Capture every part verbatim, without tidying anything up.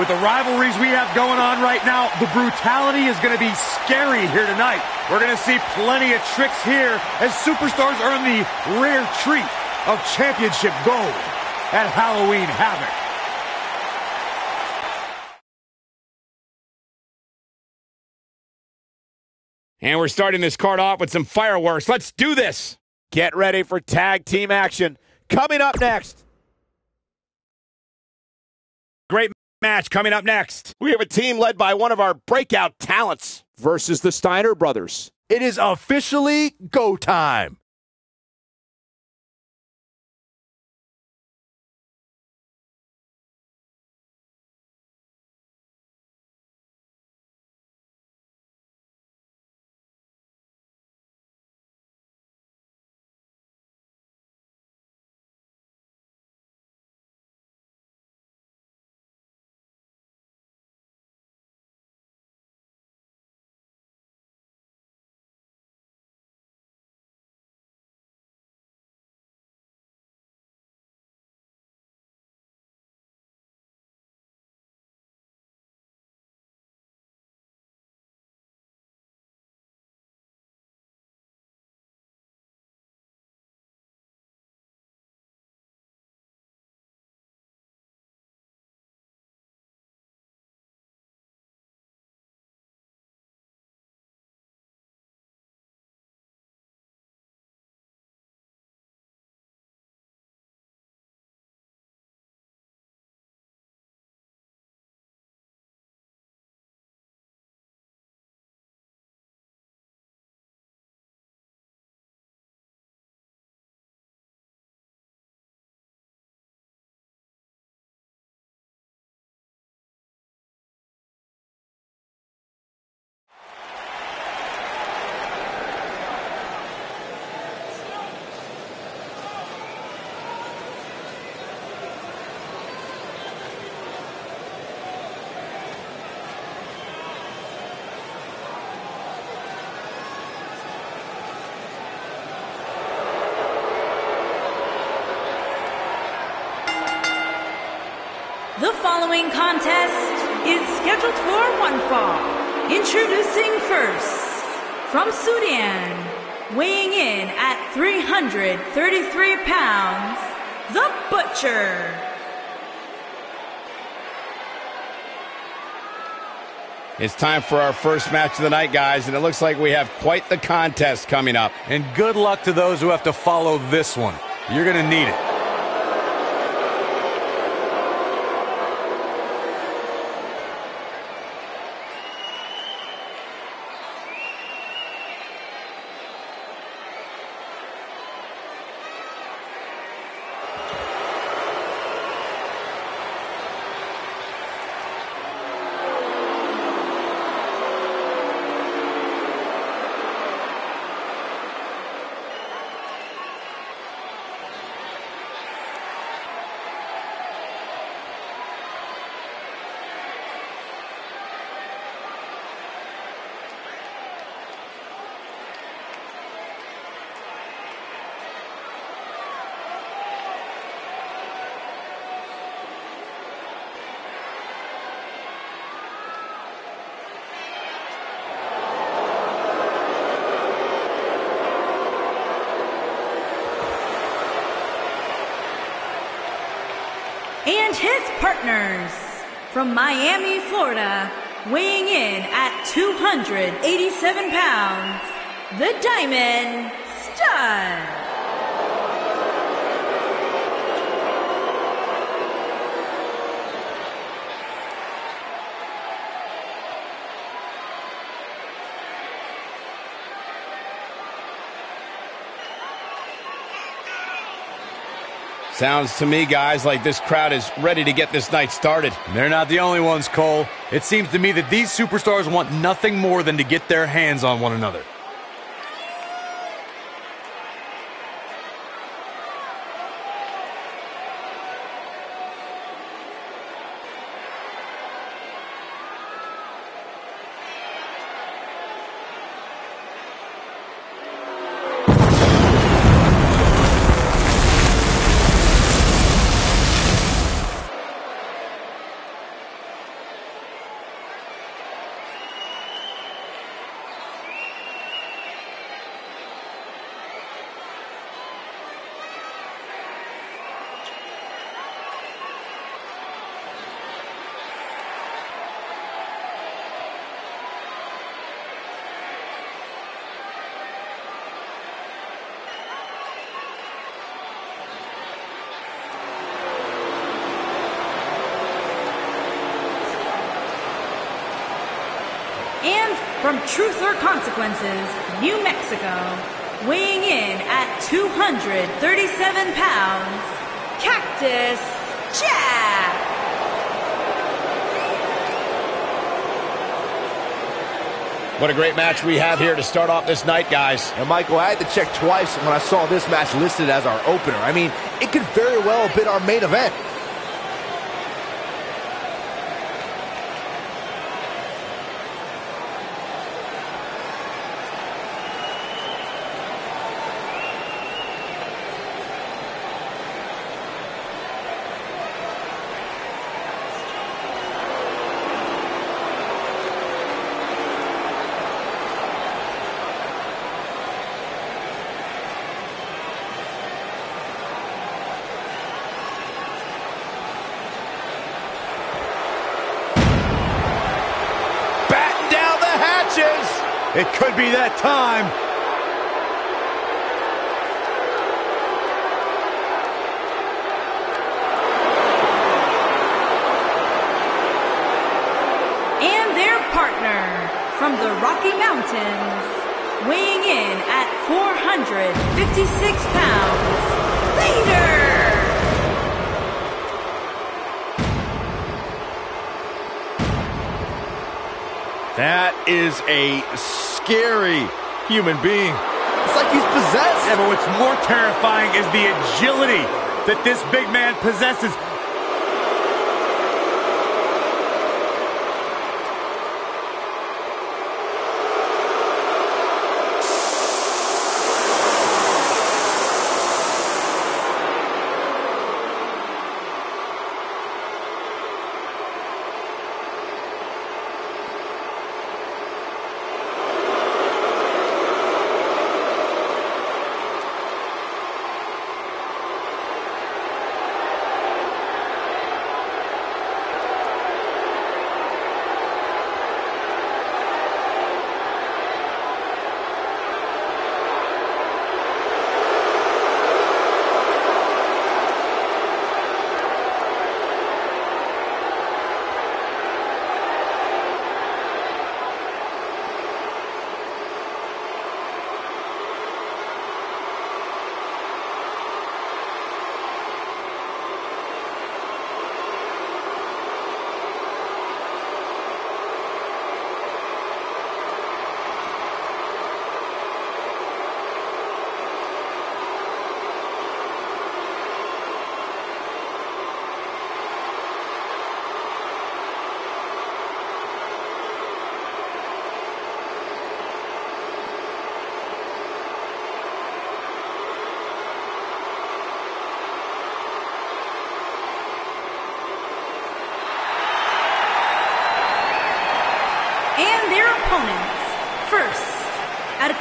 With the rivalries we have going on right now, the brutality is going to be scary here tonight. We're going to see plenty of tricks here as superstars earn the rare treat of championship gold at Halloween Havoc. And we're starting this card off with some fireworks. Let's do this. Get ready for tag team action. Coming up next. Great match coming up next. We have a team led by one of our breakout talents versus the Steiner brothers. It is officially go time. The following contest is scheduled for one fall. Introducing first, from Sudan, weighing in at three hundred thirty-three pounds, The Butcher. It's time for our first match of the night, guys, and it looks like we have quite the contest coming up. And good luck to those who have to follow this one. You're going to need it. And his partners, from Miami, Florida, weighing in at two hundred eighty-seven pounds, the Diamond Studd. Sounds to me, guys, like this crowd is ready to get this night started. They're not the only ones, Cole. It seems to me that these superstars want nothing more than to get their hands on one another. And from Truth or Consequences, New Mexico, weighing in at two hundred thirty-seven pounds, Cactus Jack! What a great match we have here to start off this night, guys. And Michael, I had to check twice when I saw this match listed as our opener. I mean, it could very well have been our main event. It could be that time. And their partner from the Rocky Mountains, weighing in at four hundred fifty-six pounds, Vader! That is a scary human being. It's like he's possessed. Yeah, but what's more terrifying is the agility that this big man possesses.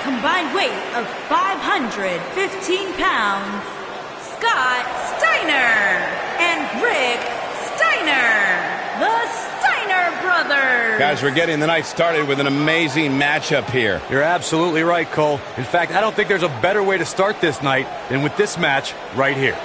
Combined weight of five hundred fifteen pounds, Scott Steiner and Rick Steiner, the Steiner brothers. Guys, we're getting the night started with an amazing matchup here. You're absolutely right, Cole. In fact, I don't think there's a better way to start this night than with this match right here.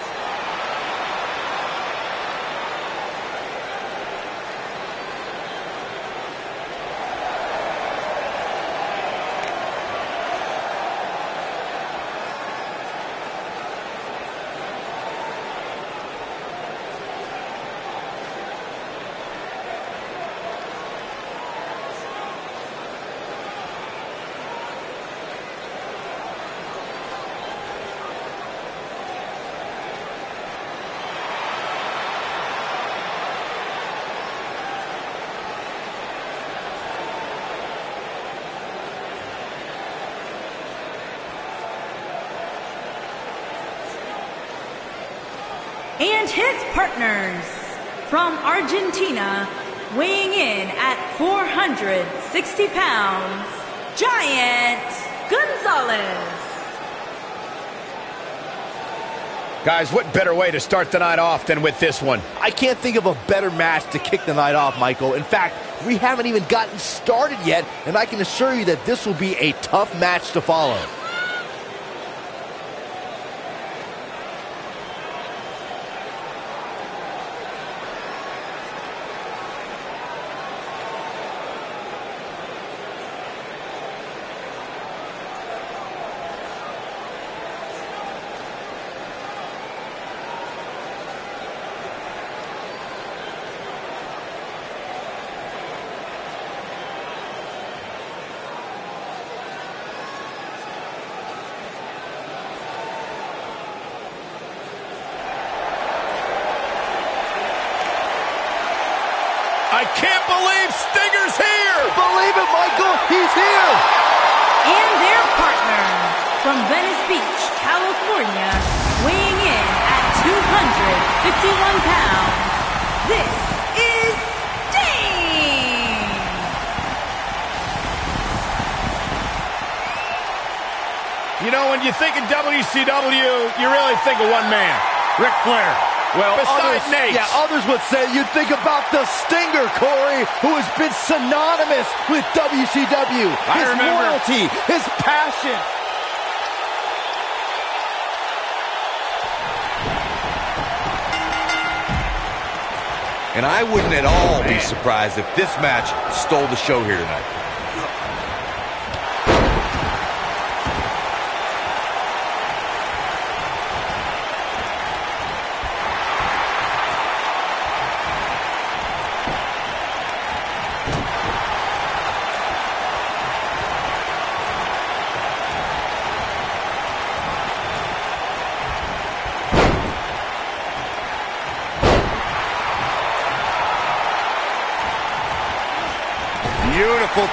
And his partners from Argentina, weighing in at four hundred sixty pounds, Giant Gonzalez. Guys, what better way to start the night off than with this one? I can't think of a better match to kick the night off, Michael. In fact, we haven't even gotten started yet, and I can assure you that this will be a tough match to follow. I can't believe Stinger's here! Believe it, Michael! He's here! And their partner, from Venice Beach, California, weighing in at two hundred fifty-one pounds, this is Sting! You know, when you think of W C W, you really think of one man, Ric Flair. Well, besides others, yeah, others would say you'd think about the Stinger, Corey, who has been synonymous with W C W. I his remember. loyalty, his passion. And I wouldn't at all Man. be surprised if this match stole the show here tonight.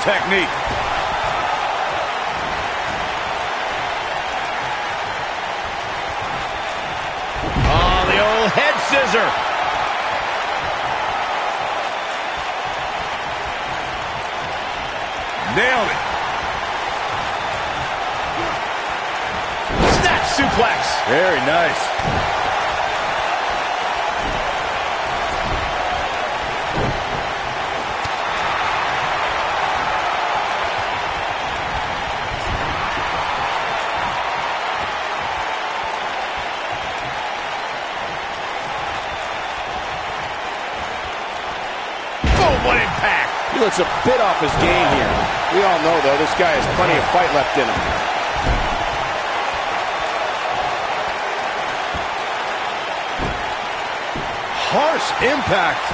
Technique. Oh, the old head scissor. Nailed it. Snap suplex. Very nice. Looks a bit off his game here. We all know, though, this guy has plenty of fight left in him. Harsh impact.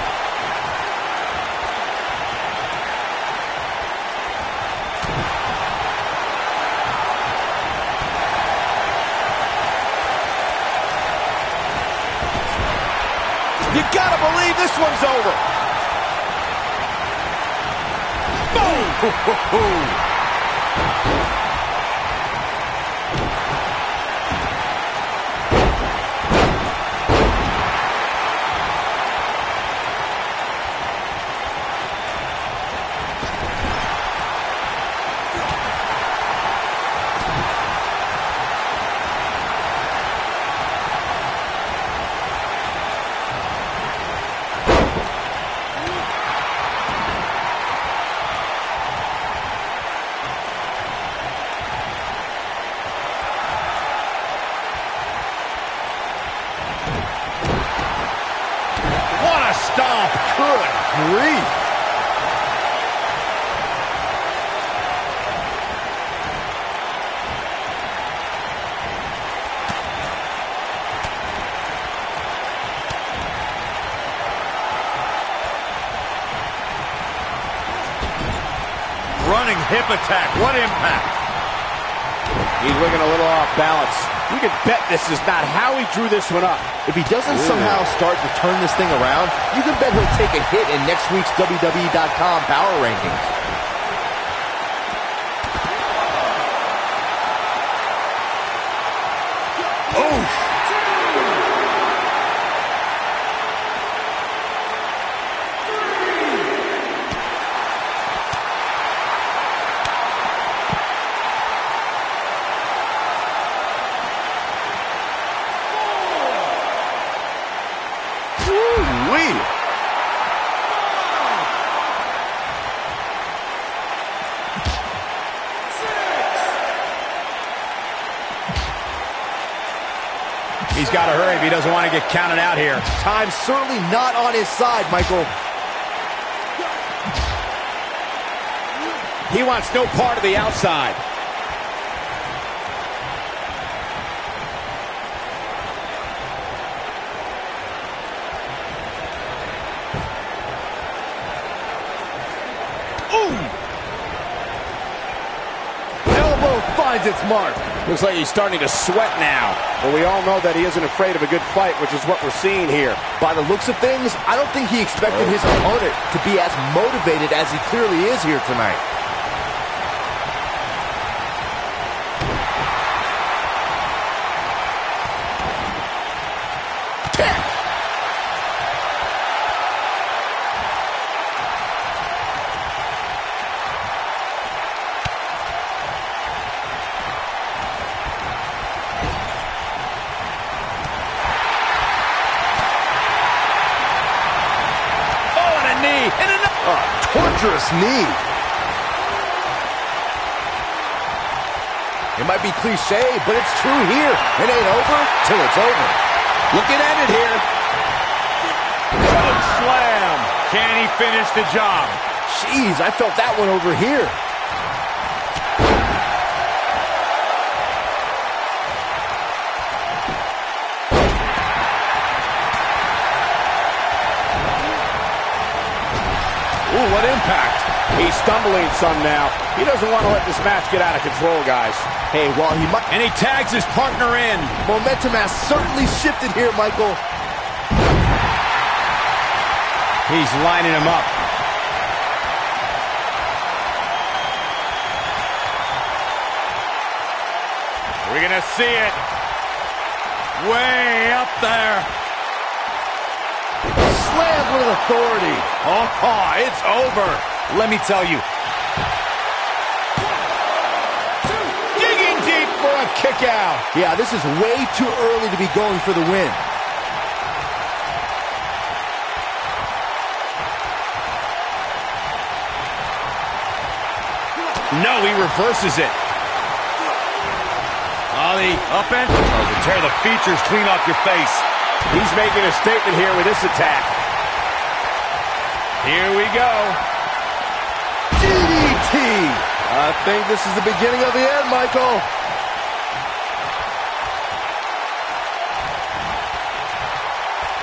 You gotta believe this one's over. Ho, ho, ho. Hip attack, what impact. He's looking a little off balance. You can bet this is not how he drew this one up. If he doesn't Ooh. somehow start to turn this thing around, you can bet he'll take a hit in next week's W W E dot com power rankings. He's got to hurry if he doesn't want to get counted out here. Time's certainly not on his side, Michael. He wants no part of the outside. Ooh! Elbow finds its mark. Looks like he's starting to sweat now. Well, we all know that he isn't afraid of a good fight, which is what we're seeing here. By the looks of things, I don't think he expected his opponent to be as motivated as he clearly is here tonight. Knee. It might be cliche, but it's true here. It ain't over till it's over. Looking at it here. Good slam. Can he finish the job? Jeez, I felt that one over here. Ooh, what impact. He's stumbling some now. He doesn't want to let this match get out of control, guys. Hey, well, he might... And he tags his partner in. Momentum has certainly shifted here, Michael. He's lining him up. We're going to see it. Way up there. Slam with authority. Oh, oh, it's over. Let me tell you. One, two, digging deep for a kick out. Yeah, this is way too early to be going for the win. No, he reverses it. Ollie, up and... Oh, tear the features clean off your face. He's making a statement here with this attack. Here we go. D D T! I think this is the beginning of the end, Michael.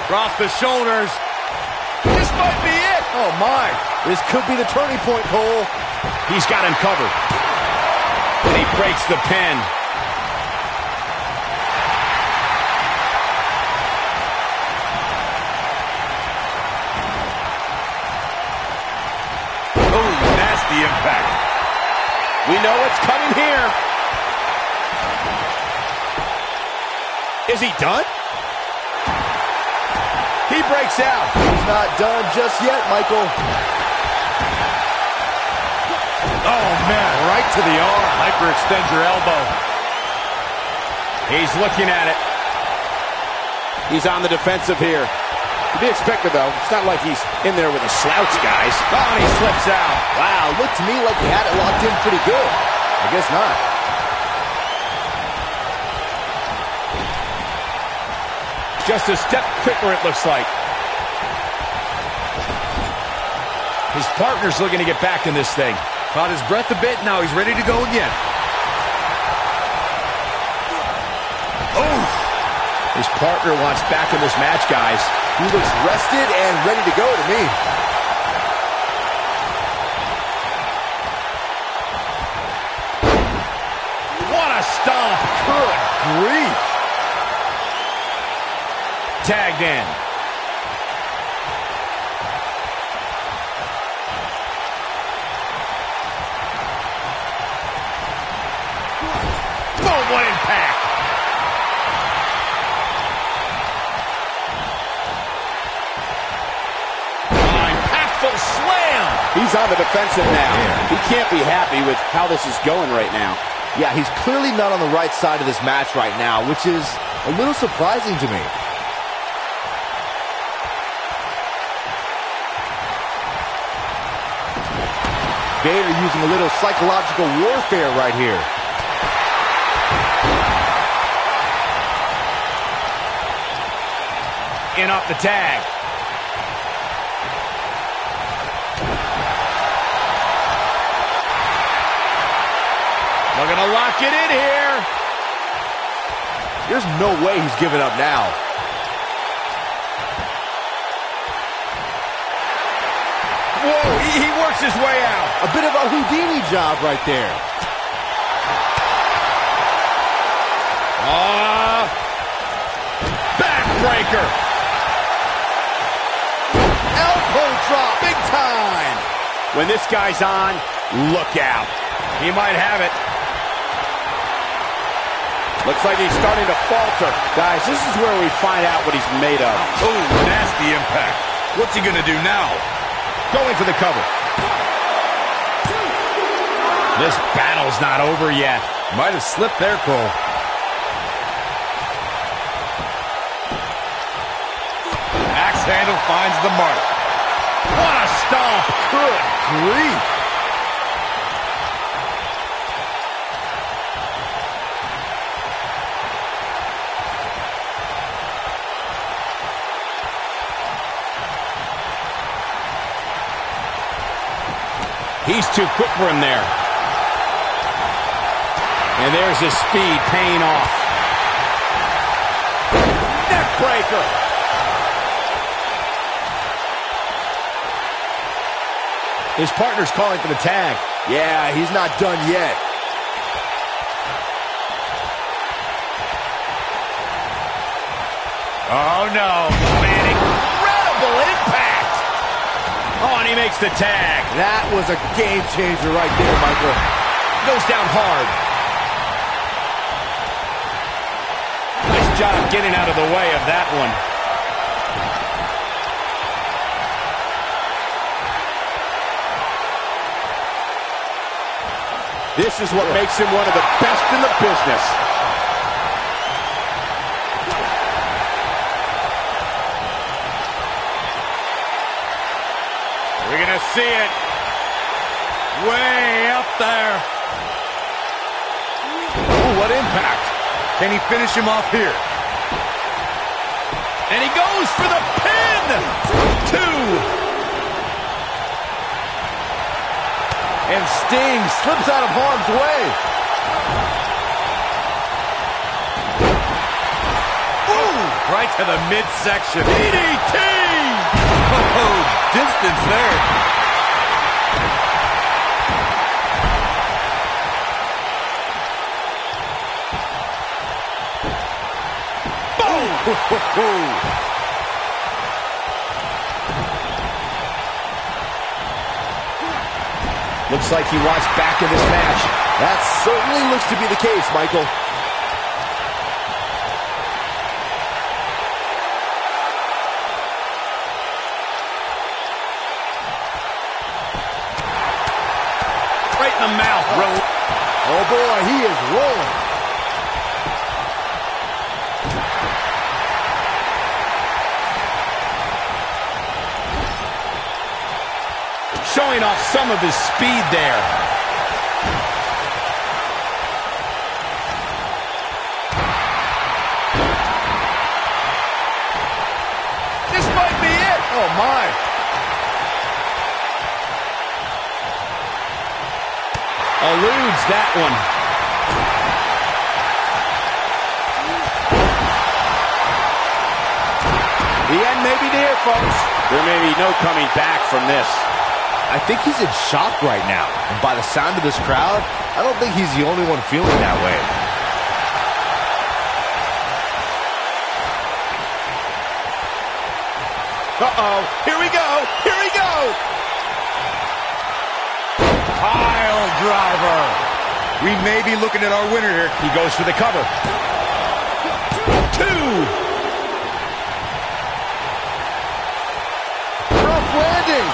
Cross the shoulders. This might be it! Oh, my. This could be the turning point, Cole. He's got him covered. And he breaks the pin. Impact. We know what's coming here. Is he done? He breaks out. He's not done just yet, Michael. Oh, man, right to the arm. Hyperextend your elbow. He's looking at it. He's on the defensive here. To be expected, though. It's not like he's in there with a slouch, guys. Oh, he slips out. Wow, looked to me like he had it locked in pretty good. I guess not. Just a step quicker, it looks like. His partner's looking to get back in this thing. Caught his breath a bit, now he's ready to go again. Oh! His partner wants back in this match, guys. He looks rested and ready to go to me. What a stomp. Good grief. Tagged in. Boom, what impact. Slam! He's on the defensive now. He can't be happy with how this is going right now. Yeah, he's clearly not on the right side of this match right now, which is a little surprising to me. Vader using a little psychological warfare right here. In off the tag. Looking to lock it in here. There's no way he's giving up now. Whoa, he, he works his way out. A bit of a Houdini job right there. Ah! Backbreaker! Elbow drop, big time! When this guy's on, look out. He might have it. Looks like he's starting to falter. Guys, this is where we find out what he's made of. Oh, nasty impact. What's he going to do now? Going for the cover. This battle's not over yet. Might have slipped there, Cole. Axe handle finds the mark. What a stomp. Good grief. He's too quick for him there. And there's his speed paying off. Neck breaker. His partner's calling for the tag. Yeah, he's not done yet. Oh, no. Man, incredible impact. Oh, and he makes the tag. That was a game changer right there, Michael. Goes down hard. Nice job getting out of the way of that one. This is what makes him one of the best in the business. We're going to see it way up there. Oh, what impact. Can he finish him off here? And he goes for the pin. Two. And Sting slips out of harm's way. Ooh, right to the midsection. D D T. Oh, distance there. Boom! Looks like he wants back in this match. That certainly looks to be the case, Michael. Mouth. Oh boy, he is rolling. Showing off some of his speed there. This might be it. Oh my. Eludes that one. The end may be near, folks. There may be no coming back from this. I think he's in shock right now. And by the sound of this crowd, I don't think he's the only one feeling that way. Uh-oh. Here we go. Here we go. Pile driver. We may be looking at our winner here. He goes for the cover. Two. Rough landing.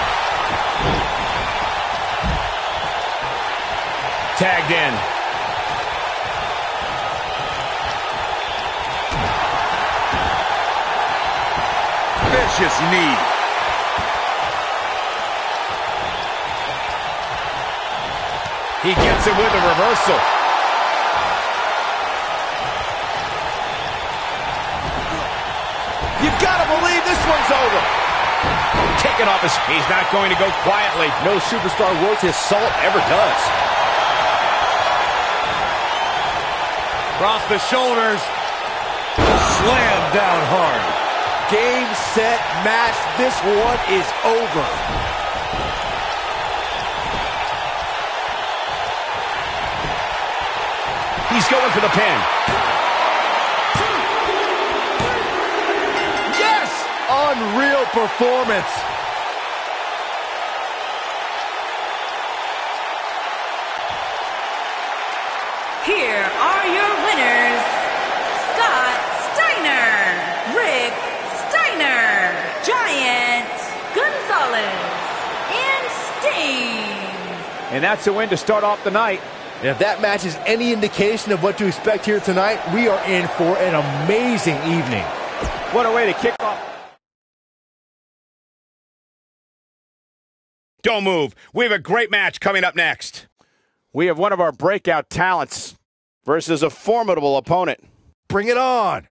Tagged in. Vicious knee. He gets it with a reversal. You've got to believe this one's over. Kicking off his... He's not going to go quietly. No superstar worth his salt ever does. Cross the shoulders. Slam down hard. Game, set, match. This one is over. He's going for the pin. Unreal performance. Here are your winners, Scott Steiner, Rick Steiner, Giant Gonzalez, and Sting. And that's a win to start off the night. And if that match is any indication of what to expect here tonight, we are in for an amazing evening. What a way to kick off. Don't move. We have a great match coming up next. We have one of our breakout talents versus a formidable opponent. Bring it on.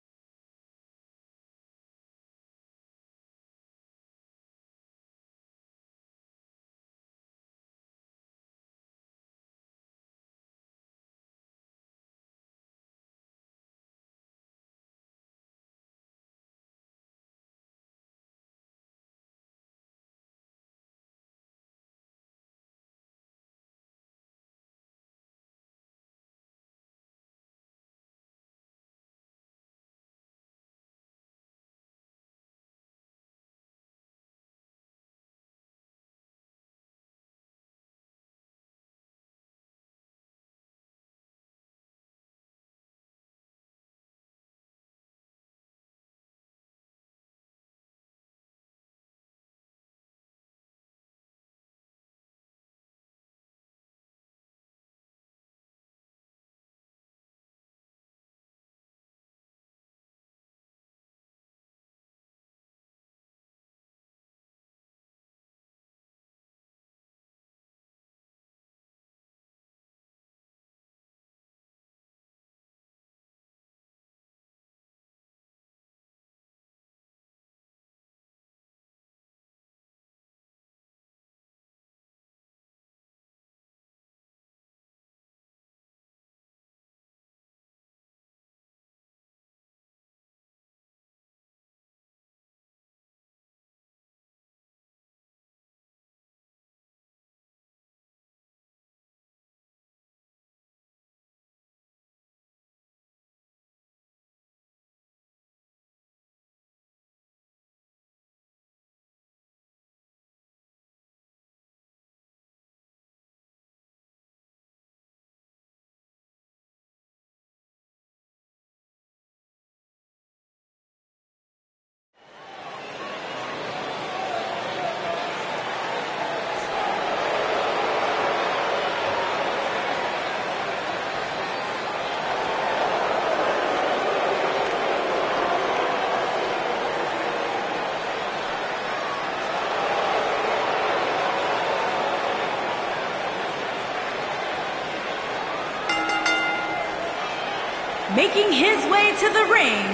Making his way to the ring,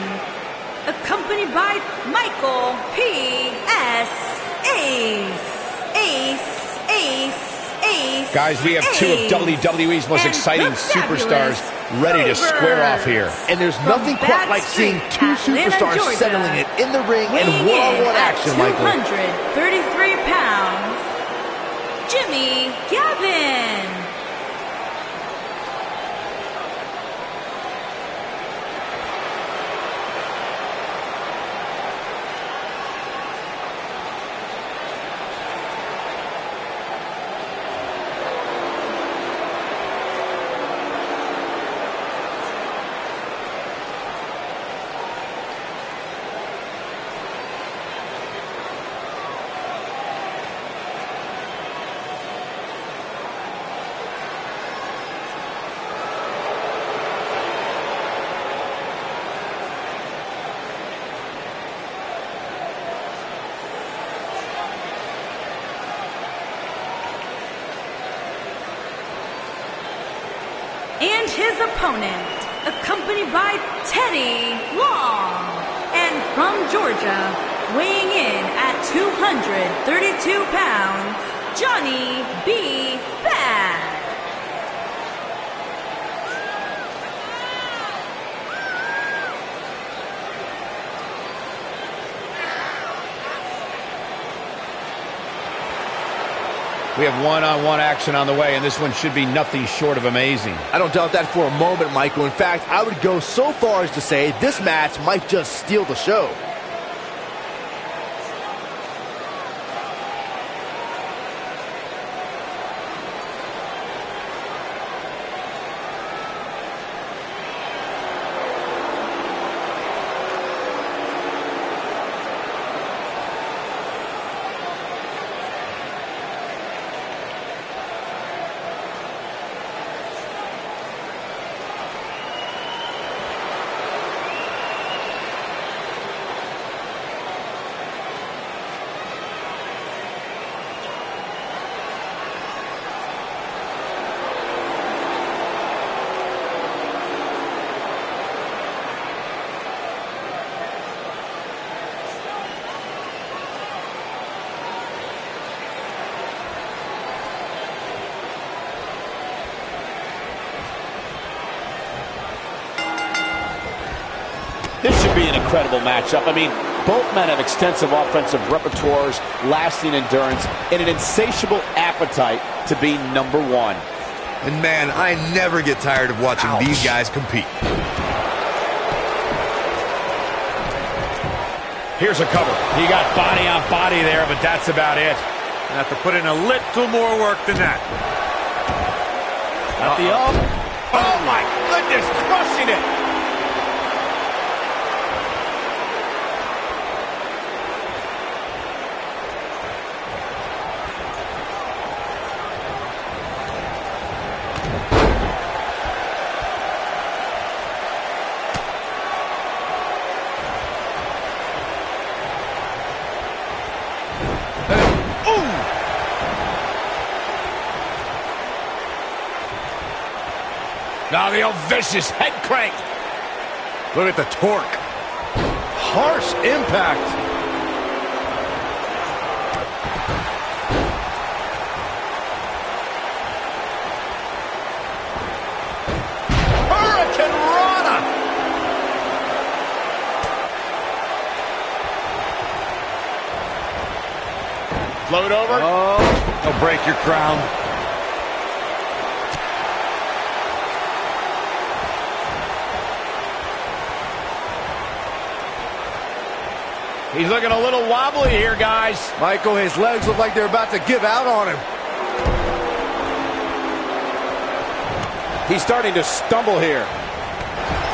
accompanied by Michael P S Ace, Ace, Ace, Ace. Guys, we have Ace, two of W W E's most exciting superstars ready to square off here. And there's nothing quite like seeing two superstars settling it in the ring and one-on-one action, Michael. two hundred thirty-three pounds, Jimmy Garvin. His opponent, accompanied by Teddy Long, and from Georgia, weighing in at two hundred thirty-two pounds, Johnny B Badd. We have one-on-one action on the way, and this one should be nothing short of amazing. I don't doubt that for a moment, Michael. In fact, I would go so far as to say this match might just steal the show. This should be an incredible matchup. I mean, both men have extensive offensive repertoires, lasting endurance, and an insatiable appetite to be number one. And man, I never get tired of watching Ouch. these guys compete. Here's a cover. He got body on body there, but that's about it. You have to put in a little more work than that. At the up. Oh my goodness, crushing it. Now the old vicious head crank. Look at the torque. Harsh impact. Hurricane Rana. Float over. Oh, don't break your crown. He's looking a little wobbly here, guys. Michael, his legs look like they're about to give out on him. He's starting to stumble here.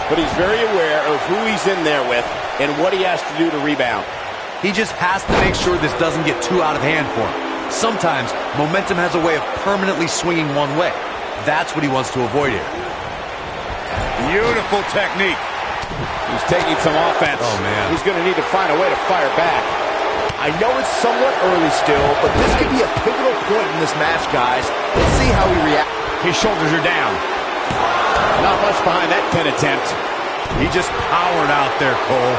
But he's very aware of who he's in there with and what he has to do to rebound. He just has to make sure this doesn't get too out of hand for him. Sometimes, momentum has a way of permanently swinging one way. That's what he wants to avoid here. Beautiful technique. He's taking some offense. Oh, man. He's going to need to find a way to fire back. I know it's somewhat early still, but this could be a pivotal point in this match, guys. Let's see how he reacts. His shoulders are down. Not much behind that pin attempt. He just powered out there, Cole.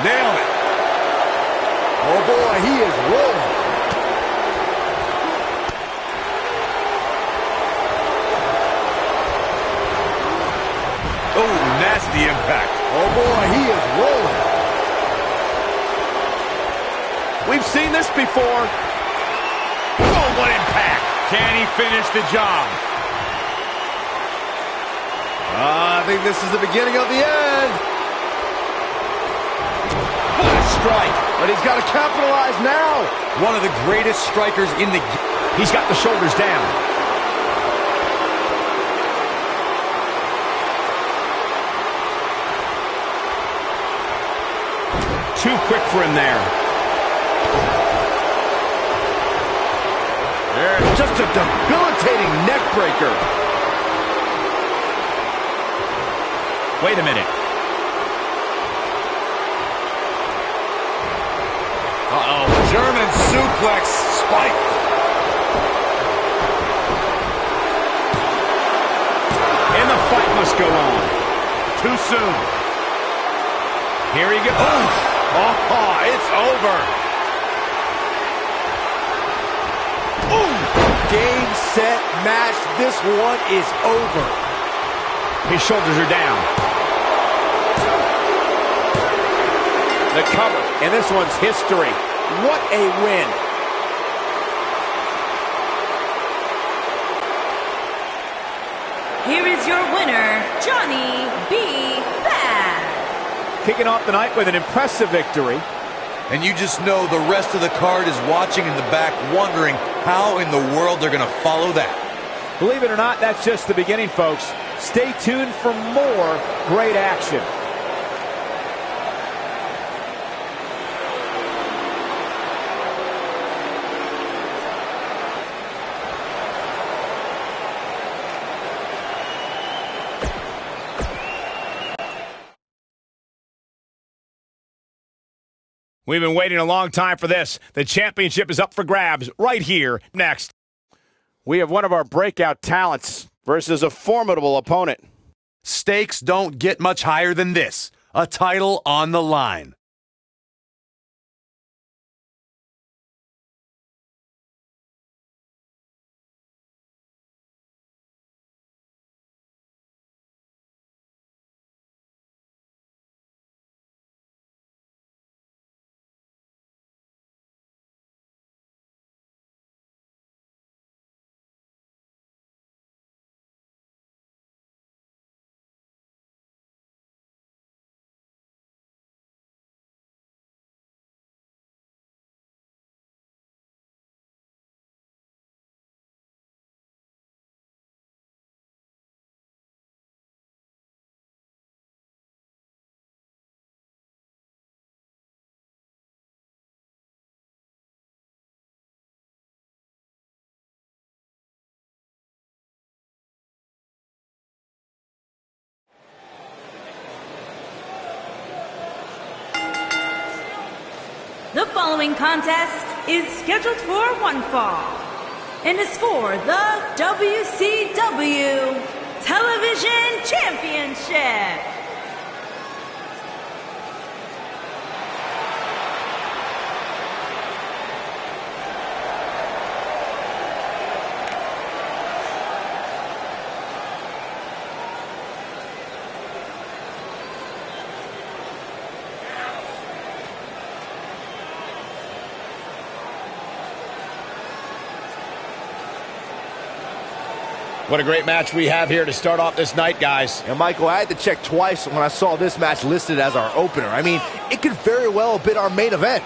Nailed it. Oh, boy, he is rolling. The impact. Oh boy, he is rolling. We've seen this before. Oh, what impact. Can he finish the job? Uh, I think this is the beginning of the end. What a strike. But he's got to capitalize now. One of the greatest strikers in the game. He's got the shoulders down. Too quick for him there. There, just a debilitating neck breaker. Wait a minute. Uh-oh. German suplex spike. And the fight must go on. Too soon. Here he goes. Oh. Oh, it's over. Ooh. Game, set, match. This one is over. His shoulders are down. The cover. And this one's history. What a win. Here is your winner, Johnny B. Badd. Kicking off the night with an impressive victory. And you just know the rest of the card is watching in the back, wondering how in the world they're going to follow that. Believe it or not, that's just the beginning, folks. Stay tuned for more great action. We've been waiting a long time for this. The championship is up for grabs right here next. We have one of our breakout talents versus a formidable opponent. Stakes don't get much higher than this. A title on the line. The following contest is scheduled for one fall and is for the W C W Television Championship. What a great match we have here to start off this night, guys. And Michael, I had to check twice when I saw this match listed as our opener. I mean, it could very well have been our main event.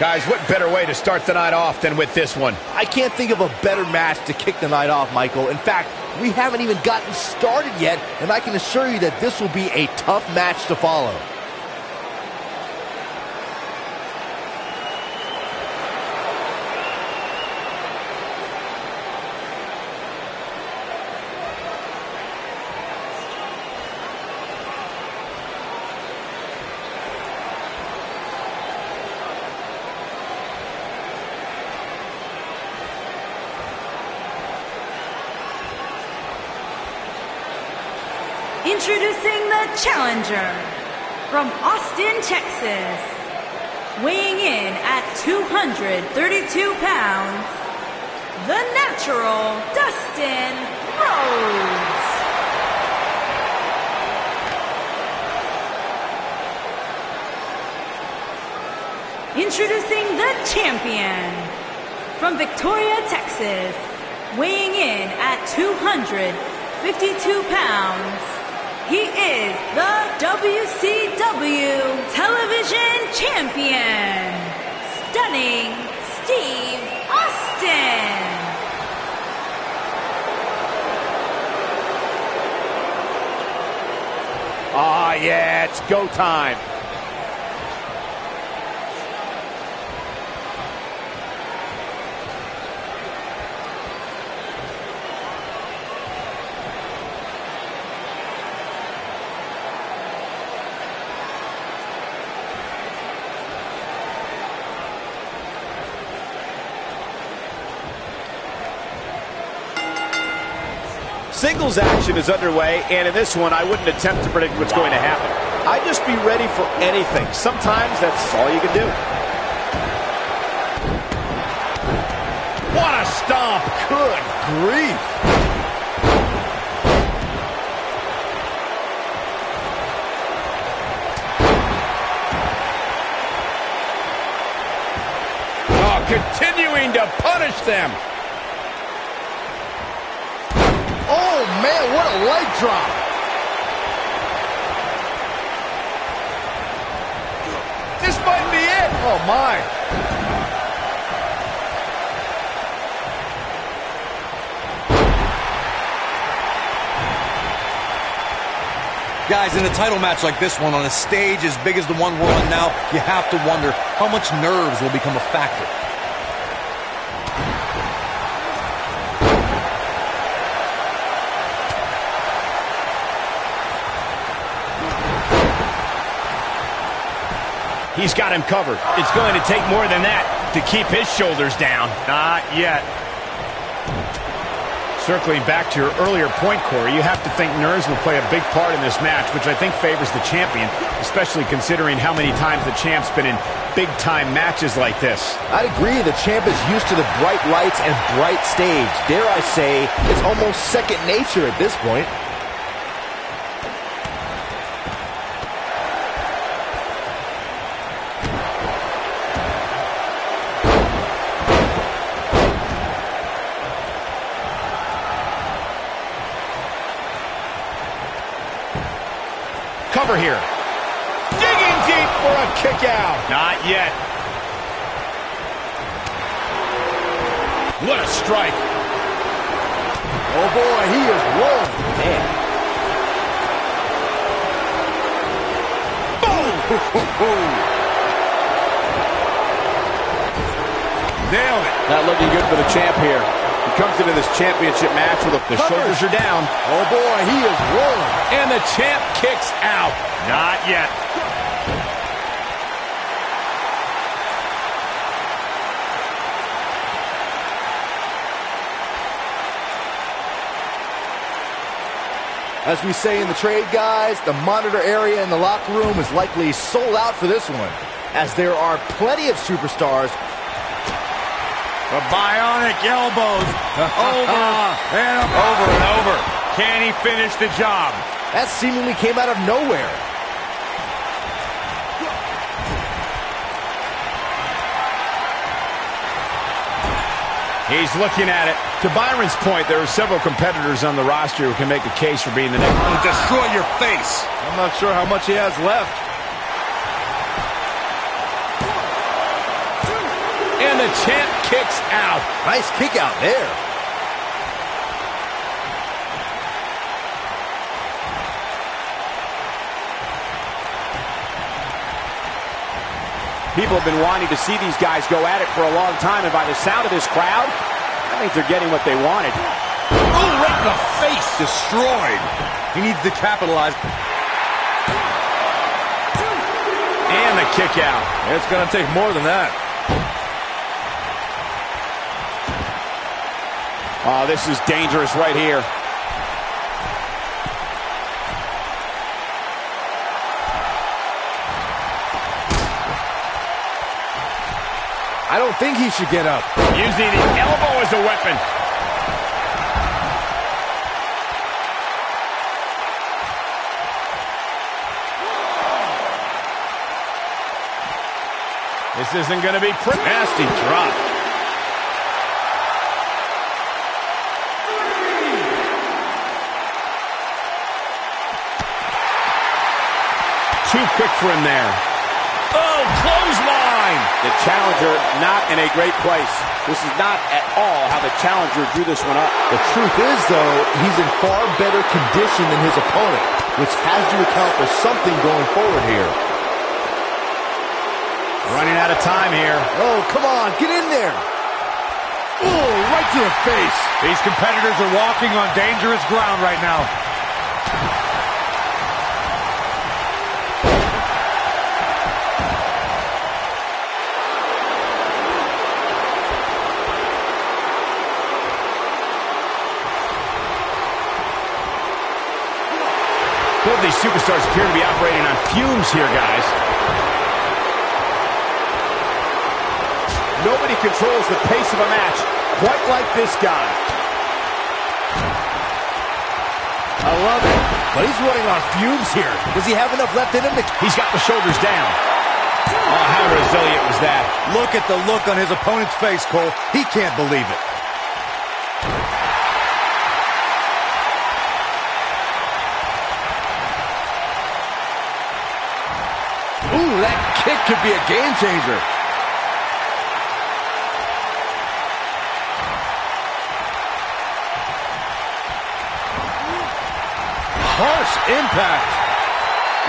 Guys, what better way to start the night off than with this one? I can't think of a better match to kick the night off, Michael. In fact, we haven't even gotten started yet, and I can assure you that this will be a tough match to follow. Introducing the challenger from Austin, Texas, weighing in at two hundred thirty-two pounds, the natural Dustin Rhodes. Introducing the champion from Victoria, Texas, weighing in at two hundred fifty-two pounds, he is the W C W Television Champion, Stunning Steve Austin. Ah, yeah, it's go time. Singles action is underway, and in this one, I wouldn't attempt to predict what's going to happen. I'd just be ready for anything. Sometimes that's all you can do. What a stomp! Good grief! Oh, continuing to punish them. Man, what a leg drop. This might be it. Oh, my. Guys, in a title match like this one, on a stage as big as the one we're on now, you have to wonder how much nerves will become a factor. He's got him covered. It's going to take more than that to keep his shoulders down. Not yet. Circling back to your earlier point, Corey, you have to think nerves will play a big part in this match, which I think favors the champion, especially considering how many times the champ's been in big-time matches like this. I'd agree. The champ is used to the bright lights and bright stage. Dare I say, it's almost second nature at this point. cover here. Digging deep for a kick out. Not yet. What a strike. Oh, boy, he is rolling. Man. Boom! Nailed it. Not looking good for the champ here. He comes into this championship match with the shoulders are down. Oh, boy, he is rolling. And the champ kicks out. Not yet. As we say in the trade, guys, the monitor area in the locker room is likely sold out for this one, as there are plenty of superstars. The bionic elbows over and over and over. Can he finish the job? That seemingly came out of nowhere. He's looking at it. To Byron's point, there are several competitors on the roster who can make a case for being the next one. Destroy your face. I'm not sure how much he has left. And the champ kicks out. Nice kick out there. People have been wanting to see these guys go at it for a long time, and by the sound of this crowd, I think they're getting what they wanted. Oh, right in the face, destroyed. He needs to capitalize. And the kick out. It's going to take more than that. Oh, this is dangerous right here. I don't think he should get up. Using the elbow as a weapon. This isn't going to be pretty. Nasty drop. Too quick for him there. Oh, clothesline! The challenger not in a great place. This is not at all how the challenger drew this one up. The truth is, though, he's in far better condition than his opponent, which has to account for something going forward here. Running out of time here. Oh, come on, get in there! Oh, right to the face! These competitors are walking on dangerous ground right now. Both these superstars appear to be operating on fumes here, guys. Nobody controls the pace of a match quite like this guy. I love it. But he's running on fumes here. Does he have enough left in him? To... He's got the shoulders down. Oh, how resilient was that? Look at the look on his opponent's face, Cole. He can't believe it. Ooh, that kick could be a game changer. Harsh impact.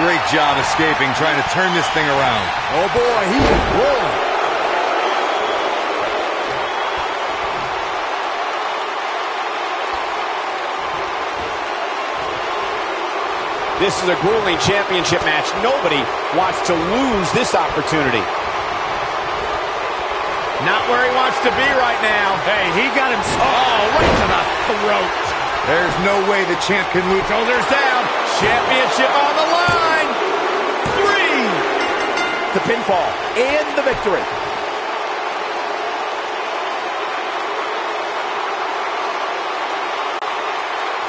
Great job escaping, trying to turn this thing around. Oh, boy, he is rolling. This is a grueling championship match. Nobody wants to lose this opportunity. Not where he wants to be right now. Hey, he got him. Oh, right to the throat. There's no way the champ can lose. Shoulders down. Championship on the line. Three. The pinfall and the victory.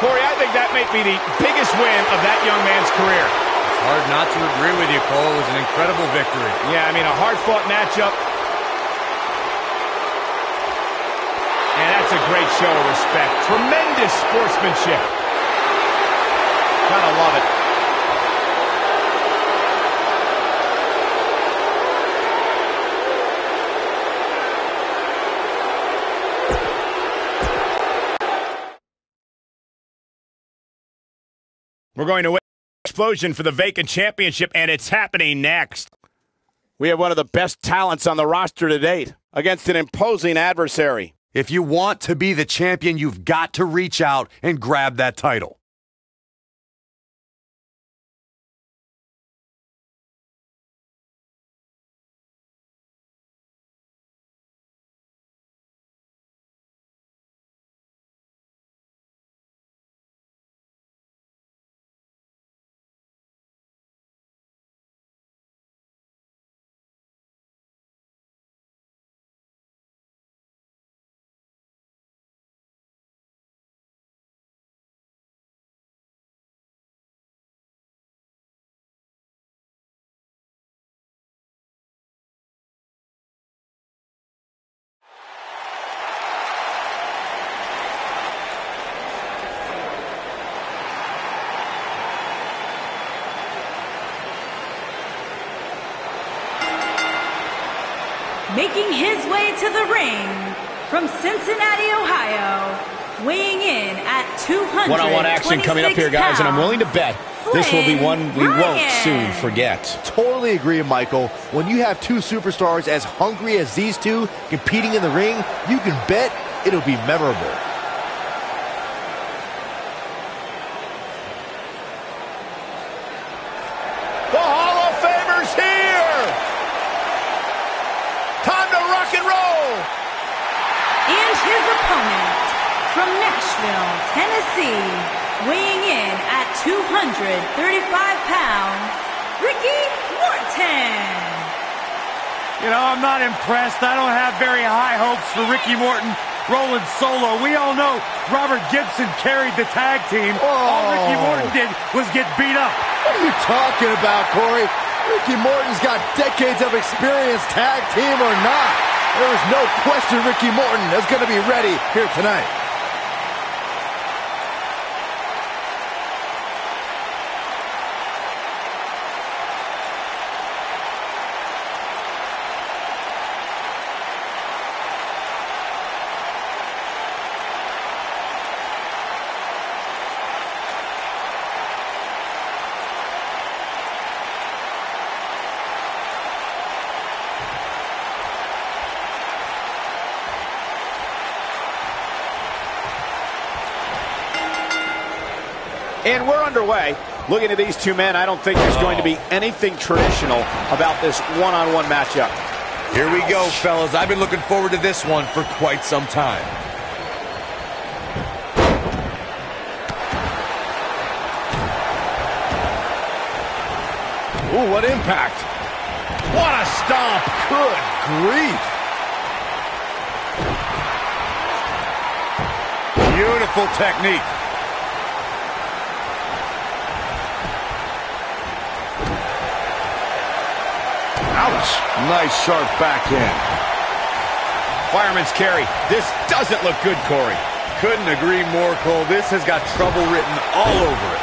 Corey, I think that may be the biggest win of that young man's career. It's hard not to agree with you, Cole. It was an incredible victory. Yeah, I mean, a hard-fought matchup. And that's a great show of respect. Tremendous sportsmanship. Gotta love it. We're going to wait for an explosion for the vacant championship, and it's happening next. We have one of the best talents on the roster to date against an imposing adversary. If you want to be the champion, you've got to reach out and grab that title. Making his way to the ring from Cincinnati, Ohio, weighing in at two hundred twenty-six pounds. One-on-one action coming up here, guys, and I'm willing to bet this will be one we won't soon forget. Totally agree, Michael. When you have two superstars as hungry as these two competing in the ring, you can bet it'll be memorable. Tennessee, weighing in at two hundred thirty-five pounds, Ricky Morton. You know, I'm not impressed. I don't have very high hopes for Ricky Morton rolling solo. We all know Robert Gibson carried the tag team. Oh. All Ricky Morton did was get beat up. What are you talking about, Corey? Ricky Morton's got decades of experience, tag team or not. There is no question Ricky Morton is going to be ready here tonight. And we're underway. Looking at these two men, I don't think there's going to be anything traditional about this one-on-one matchup. Here we go, fellas. I've been looking forward to this one for quite some time. Ooh, what impact. What a stomp. Good grief. Beautiful technique. Ouch. Nice sharp backhand. Fireman's carry. This doesn't look good, Corey. Couldn't agree more, Cole. This has got trouble written all over it.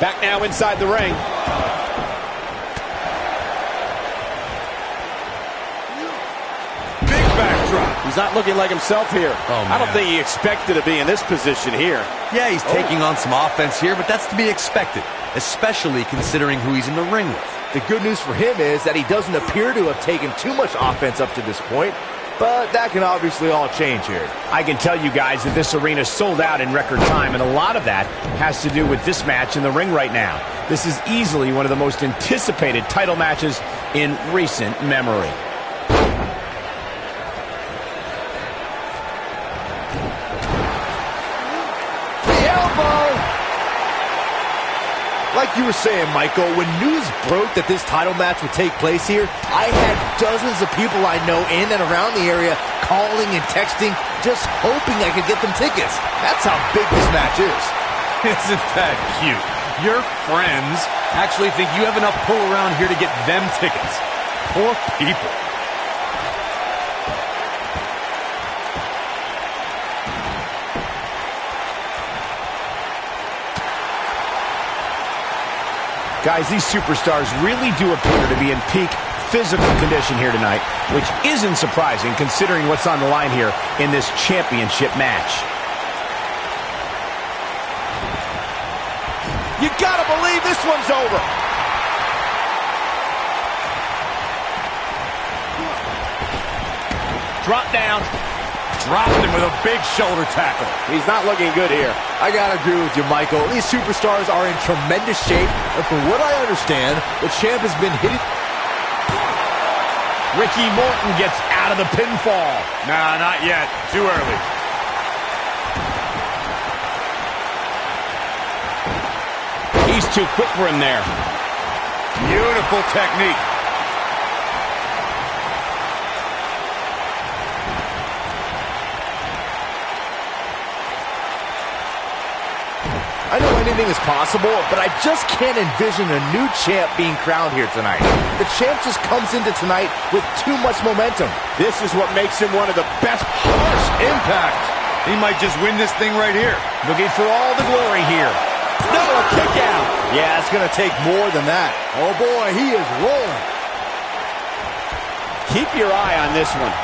Back now inside the ring. Big backdrop. He's not looking like himself here. Oh, I don't think he expected to be in this position here. Yeah, he's oh. taking on some offense here, but that's to be expected, especially considering who he's in the ring with. The good news for him is that he doesn't appear to have taken too much offense up to this point, but that can obviously all change here. I can tell you guys that this arena sold out in record time, and a lot of that has to do with this match in the ring right now. This is easily one of the most anticipated title matches in recent memory. The elbow! Like you were saying, Michael, when news broke that this title match would take place here, I had dozens of people I know in and around the area calling and texting, just hoping I could get them tickets. That's how big this match is. Isn't that cute? Your friends actually think you have enough pull around here to get them tickets. Poor people. Guys, these superstars really do appear to be in peak physical condition here tonight, which isn't surprising considering what's on the line here in this championship match. You gotta believe this one's over. Drop down. Dropped him with a big shoulder tackle. He's not looking good here. I gotta agree with you, Michael. These superstars are in tremendous shape, and from what I understand, the champ has been hitting. Ricky Morton gets out of the pinfall. Nah, not yet. Too early. He's too quick for him there. Beautiful technique. I know anything is possible, but I just can't envision a new champ being crowned here tonight. The champ just comes into tonight with too much momentum. This is what makes him one of the best. Harsh impact. He might just win this thing right here. Looking for all the glory here. No, a kick out. Yeah, it's going to take more than that. Oh, boy, he is rolling. Keep your eye on this one.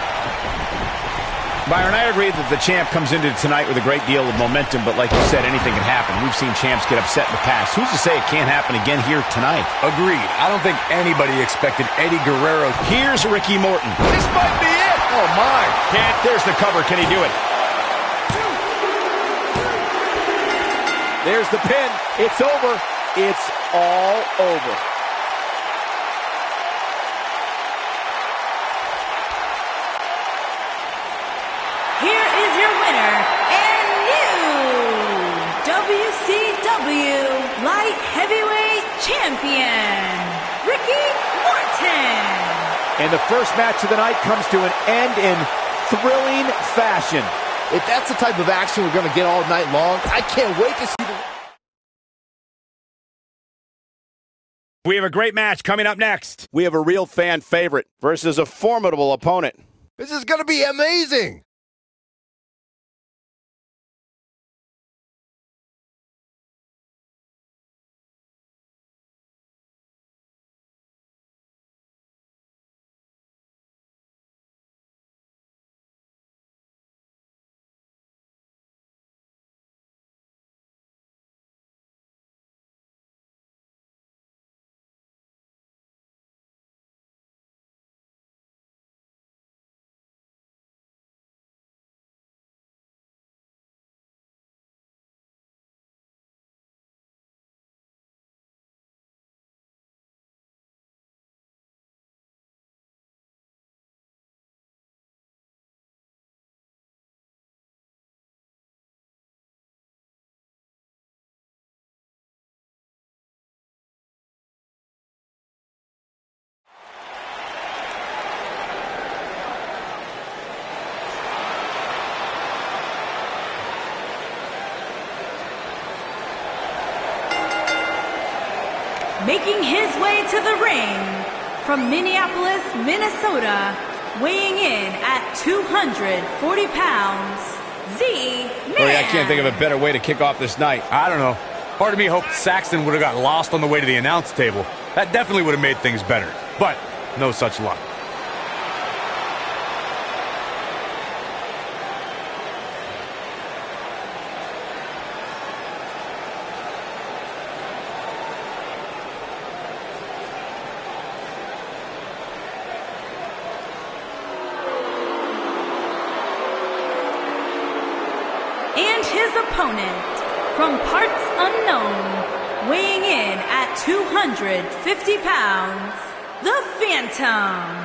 Byron, I agree that the champ comes into tonight with a great deal of momentum, but like you said, anything can happen. We've seen champs get upset in the past. Who's to say it can't happen again here tonight? Agreed. I don't think anybody expected Eddie Guerrero. Here's Ricky Morton. This might be it. Oh, my. Can't. There's the cover. Can he do it? There's the pin. It's over. It's all over. W C W Light Heavyweight Champion, Ricky Morton. And the first match of the night comes to an end in thrilling fashion. If that's the type of action we're going to get all night long, I can't wait to see the... We have a great match coming up next. We have a real fan favorite versus a formidable opponent. This is going to be amazing. Making his way to the ring from Minneapolis, Minnesota, weighing in at two hundred forty pounds, Z-Man. Boy, I can't think of a better way to kick off this night. I don't know. Part of me hoped Saxton would have got lost on the way to the announce table. That definitely would have made things better, but no such luck. From parts unknown, weighing in at two hundred fifty pounds, the Phantom.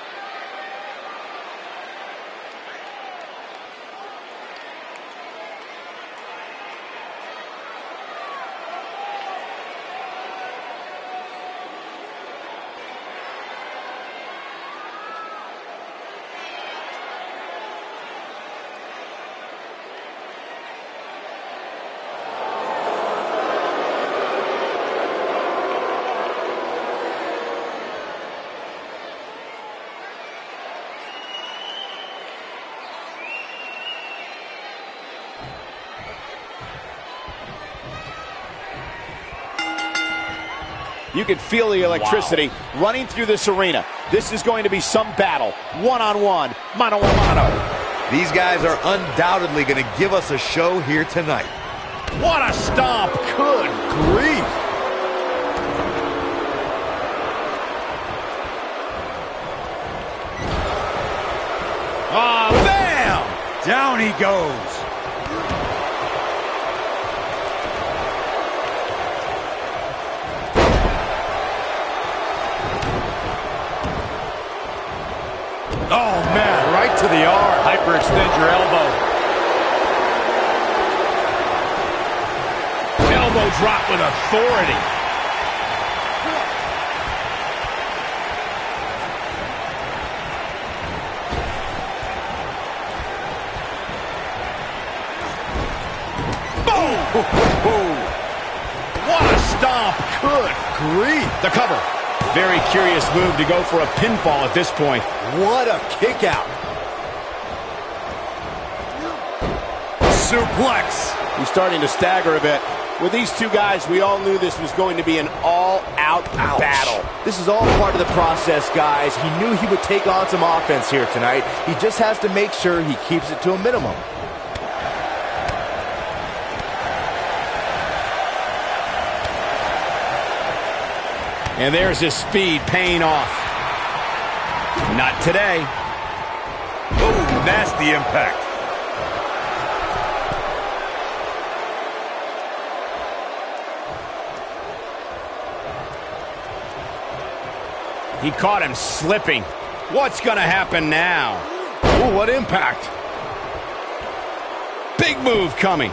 You can feel the electricity wow. running through this arena. This is going to be some battle. One-on-one, mano-a-mano. These guys are undoubtedly going to give us a show here tonight. What a stomp. Good grief. Ah, oh, bam! Down he goes. Oh, man, right to the arm. Hyperextend your elbow. Elbow drop with authority. Boom! What a stomp. Good grief. The cover. Very curious move to go for a pinfall at this point. What a kick out. Suplex. He's starting to stagger a bit. With these two guys, we all knew this was going to be an all-out battle. This is all part of the process, guys. He knew he would take on some offense here tonight. He just has to make sure he keeps it to a minimum. And there's his speed paying off. Not today. Oh, nasty impact. He caught him slipping. What's going to happen now? Oh, what impact. Big move coming.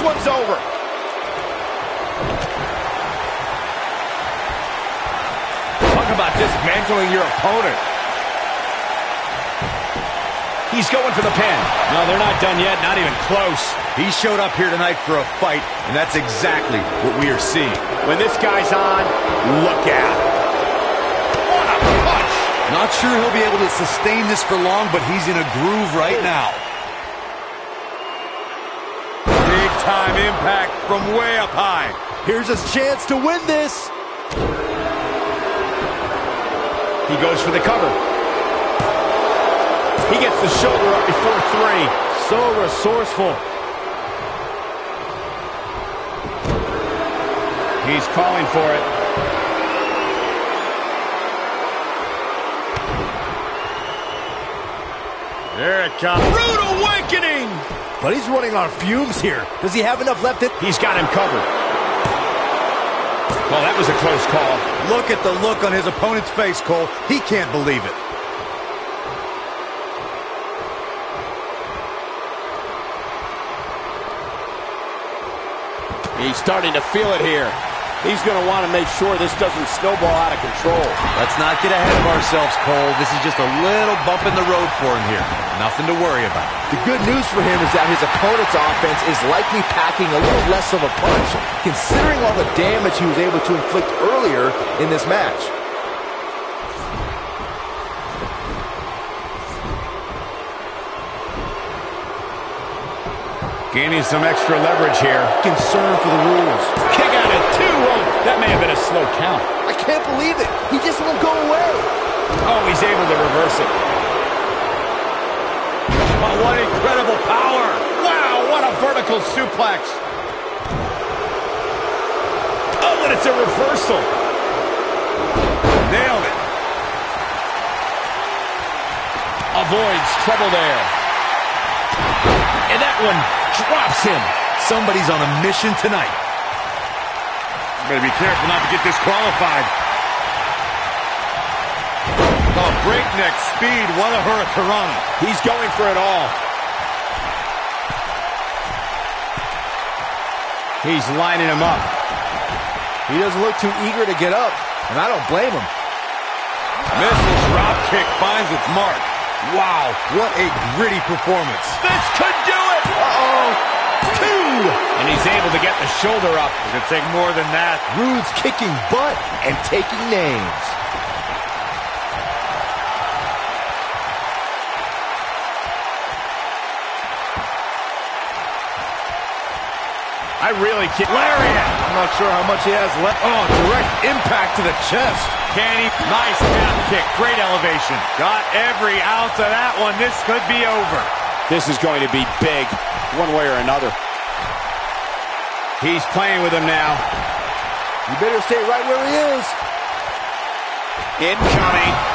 One's over. Talk about dismantling your opponent. He's going for the pin. No, they're not done yet, not even close. He showed up here tonight for a fight, and that's exactly what we are seeing. When this guy's on, look out. What a punch! Not sure he'll be able to sustain this for long, but he's in a groove right now. Time impact from way up high. Here's his chance to win this. He goes for the cover. He gets the shoulder up before three. So resourceful. He's calling for it. There it comes. Rude awakening! But he's running on fumes here. Does he have enough left in? He's got him covered. Well, that was a close call. Look at the look on his opponent's face, Cole. He can't believe it. He's starting to feel it here. He's going to want to make sure this doesn't snowball out of control. Let's not get ahead of ourselves, Cole. This is just a little bump in the road for him here. Nothing to worry about. The good news for him is that his opponent's offense is likely packing a little less of a punch, considering all the damage he was able to inflict earlier in this match. Gaining some extra leverage here. Concern for the rules. Kick out at two. Oh, that may have been a slow count. I can't believe it. He just won't go away. Oh, he's able to reverse it. Oh, what incredible power. Wow. What a vertical suplex. Oh, and it's a reversal. Nailed it. Avoids trouble there. And that one drops him. Somebody's on a mission tonight. Better be careful not to get disqualified. Oh, breakneck speed. What a hurricanrana. He's going for it all. He's lining him up. He doesn't look too eager to get up, and I don't blame him. Missile drop kick finds its mark. Wow, what a gritty performance. This could do it! Uh-oh! Two! And he's able to get the shoulder up. It's going to take more than that. Rude's kicking butt and taking names. I really can't. Lariat! I'm not sure how much he has left. Oh, direct impact to the chest. Can he? Nice half kick. Great elevation. Got every ounce of that one. This could be over. This is going to be big, one way or another. He's playing with him now. You better stay right where he is. Incoming.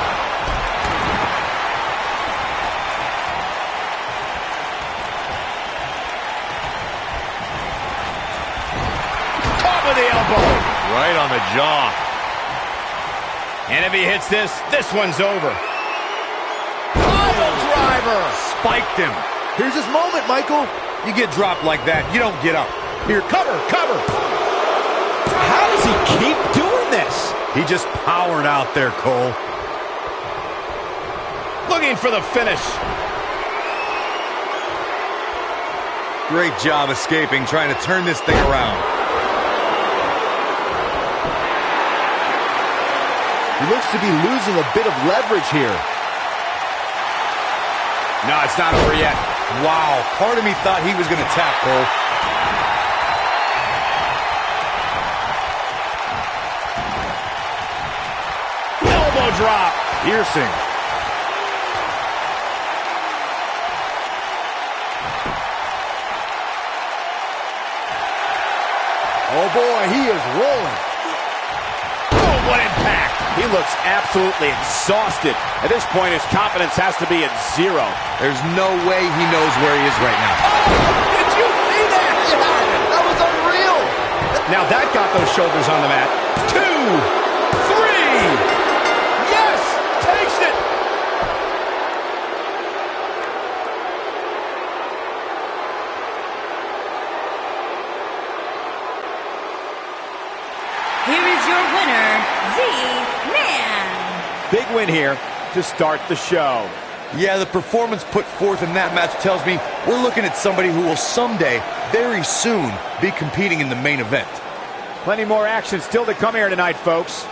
Right on the jaw. And if he hits this, this one's over. Pile driver! Spiked him. Here's his moment, Michael. You get dropped like that, you don't get up. Here, cover, cover. How does he keep doing this? He just powered out there, Cole. Looking for the finish. Great job escaping, trying to turn this thing around. He looks to be losing a bit of leverage here. No, it's not over yet. Wow, part of me thought he was going to tap, Cole. Elbow drop. Piercing. Oh, boy, he is rolling. Oh, what impact. He looks absolutely exhausted. At this point, his confidence has to be at zero. There's no way he knows where he is right now. Oh, did you see that? Yeah, that was unreal. Now that got those shoulders on the mat. Two, three. Yes, takes it. Here is your winner, Z-Man. Big win here to start the show. Yeah, the performance put forth in that match tells me we're looking at somebody who will someday, very soon, be competing in the main event. Plenty more action still to come here tonight, folks.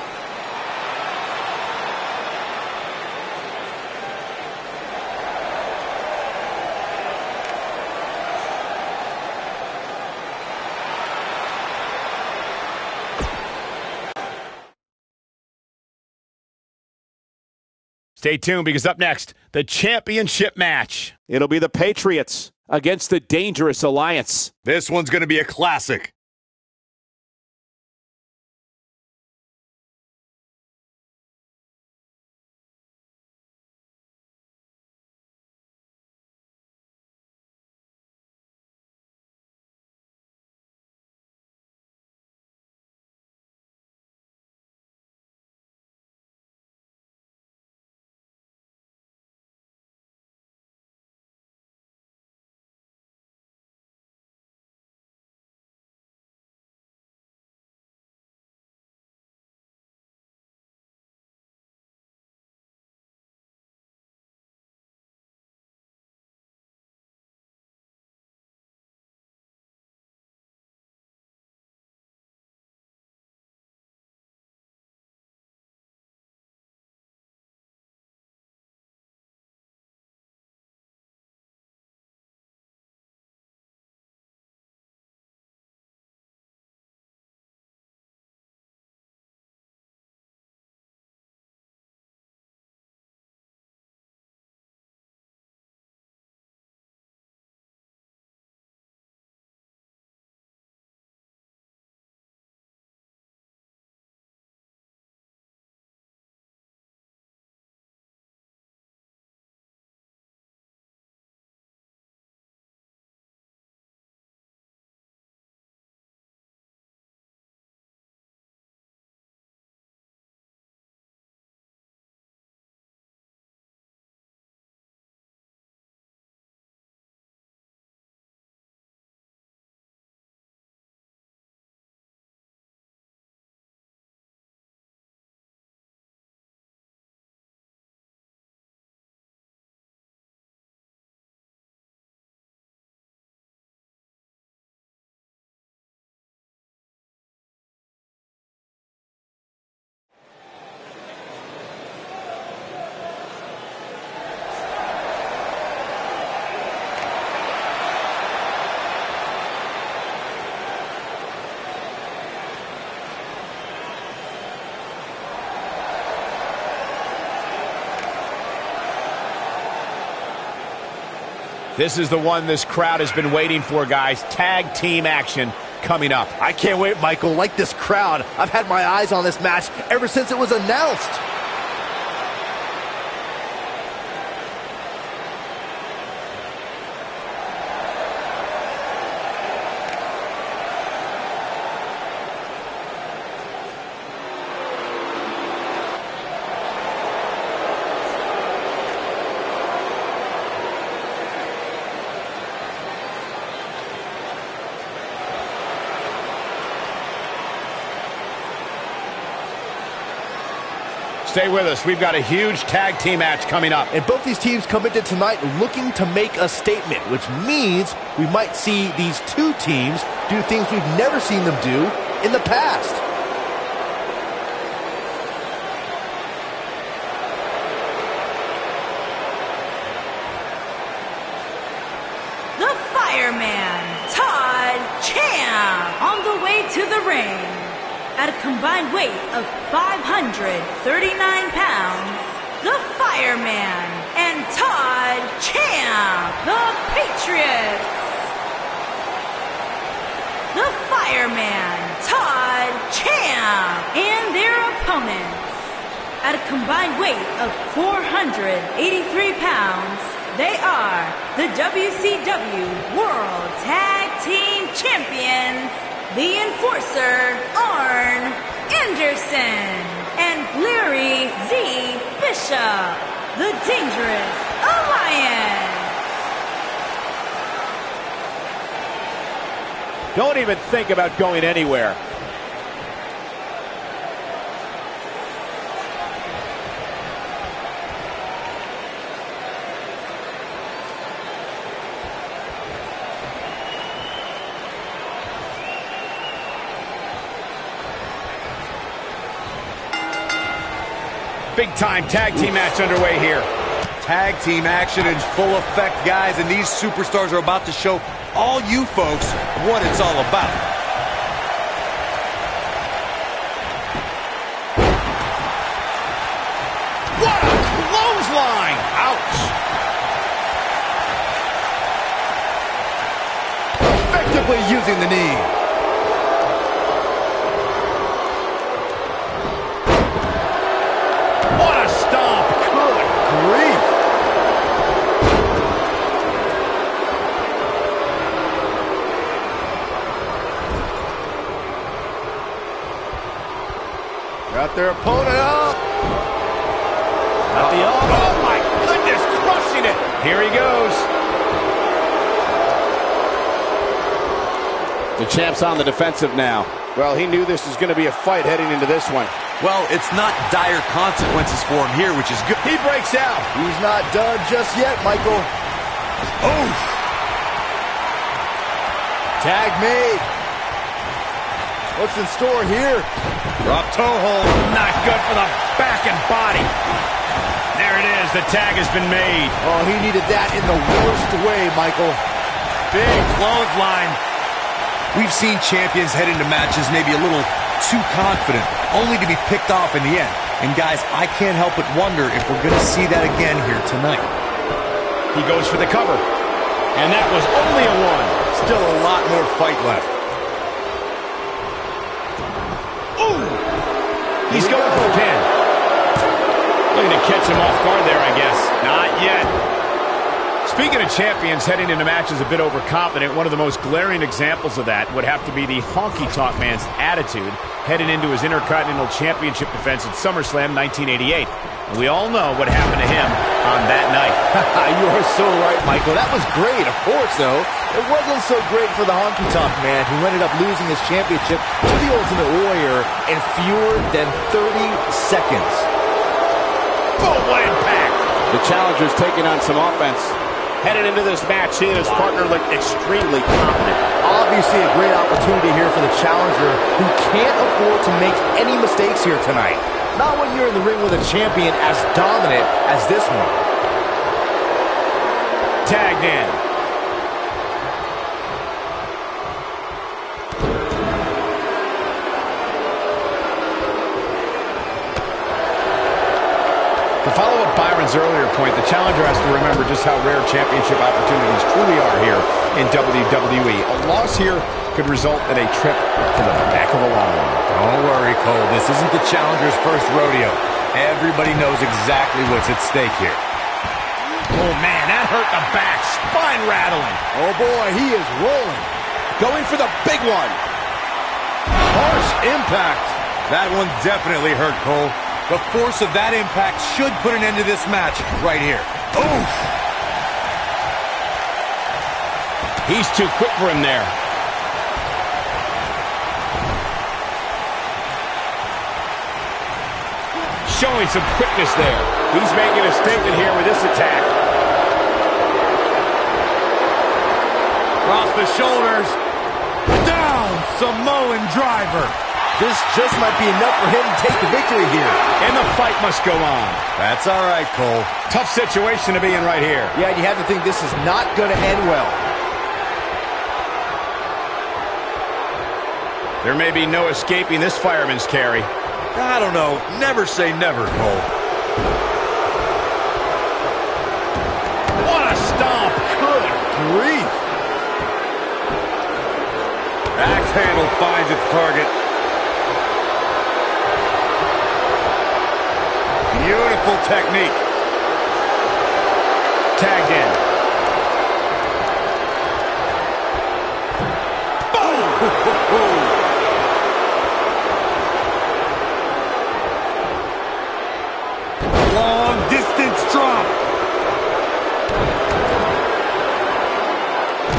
Stay tuned, because up next, the championship match. It'll be the Patriots against the Dangerous Alliance. This one's going to be a classic. This is the one this crowd has been waiting for, guys. Tag team action coming up. I can't wait, Michael. Like this crowd, I've had my eyes on this match ever since it was announced. Stay with us. We've got a huge tag team match coming up. And both these teams come into tonight looking to make a statement, which means we might see these two teams do things we've never seen them do in the past. The Fireman, Todd Champ, on the way to the ring. At a combined weight of five hundred thirty-nine pounds, the Fireman and Todd Champ, the Patriots. The Fireman, Todd Champ, and their opponents. At a combined weight of four hundred eighty-three pounds, they are the W C W World Tag Team Champions, The Enforcer, Arn Anderson, and Larry Zybysko, the Dangerous Alliance. Don't even think about going anywhere. Big time tag team match underway here. Tag team action in full effect, guys, and these superstars are about to show all you folks what it's all about. What a clothesline! Ouch! Effectively using the knee. Their opponent up. At the arm. Oh, my goodness, crushing it. Here he goes. The champ's on the defensive now. Well, he knew this was going to be a fight heading into this one. Well, it's not dire consequences for him here, which is good. He breaks out. He's not done just yet, Michael. Oh. Tag made. What's in store here? Drop toe hold, not good for the back and body. There it is, the tag has been made. Oh, he needed that in the worst way, Michael. Big clothesline. We've seen champions head into matches maybe a little too confident, only to be picked off in the end. And guys, I can't help but wonder if we're going to see that again here tonight. He goes for the cover. And that was only a one. Still a lot more fight left. He's going for the pin. Looking to catch him off guard there, I guess. Not yet. Speaking of champions heading into matches a bit overconfident, one of the most glaring examples of that would have to be the Honky Tonk Man's attitude heading into his Intercontinental Championship defense at SummerSlam nineteen eighty-eight. And we all know what happened to him on that night. You are so right, Michael. That was great, of course, though. It wasn't so great for the Honky Tonk Man, who ended up losing his championship to the Ultimate Warrior in fewer than thirty seconds. Boom, what impact! The challenger's taking on some offense. Headed into this match, he and his partner look extremely confident. Obviously a great opportunity here for the challenger, who can't afford to make any mistakes here tonight. Not when you're in the ring with a champion as dominant as this one. Tagged in. The follow up Byron's earlier point, the challenger has to remember just how rare championship opportunities truly are here in W W E. A loss here could result in a trip to the back of the line. Don't worry, Cole. This isn't the challenger's first rodeo. Everybody knows exactly what's at stake here. Oh, man, that hurt the back. Spine rattling. Oh, boy, he is rolling. Going for the big one. Harsh impact. That one definitely hurt, Cole. The force of that impact should put an end to this match right here. Oof! He's too quick for him there. Showing some quickness there. He's making a statement here with this attack. Across the shoulders. Down, Samoan driver. This just might be enough for him to take the victory here. And the fight must go on. That's all right, Cole. Tough situation to be in right here. Yeah, you have to think this is not going to end well. There may be no escaping this fireman's carry. I don't know. Never say never, Cole. What a stomp. Good grief. Axe handle finds its target. Beautiful technique. Tagged in. Boom! Long distance drop.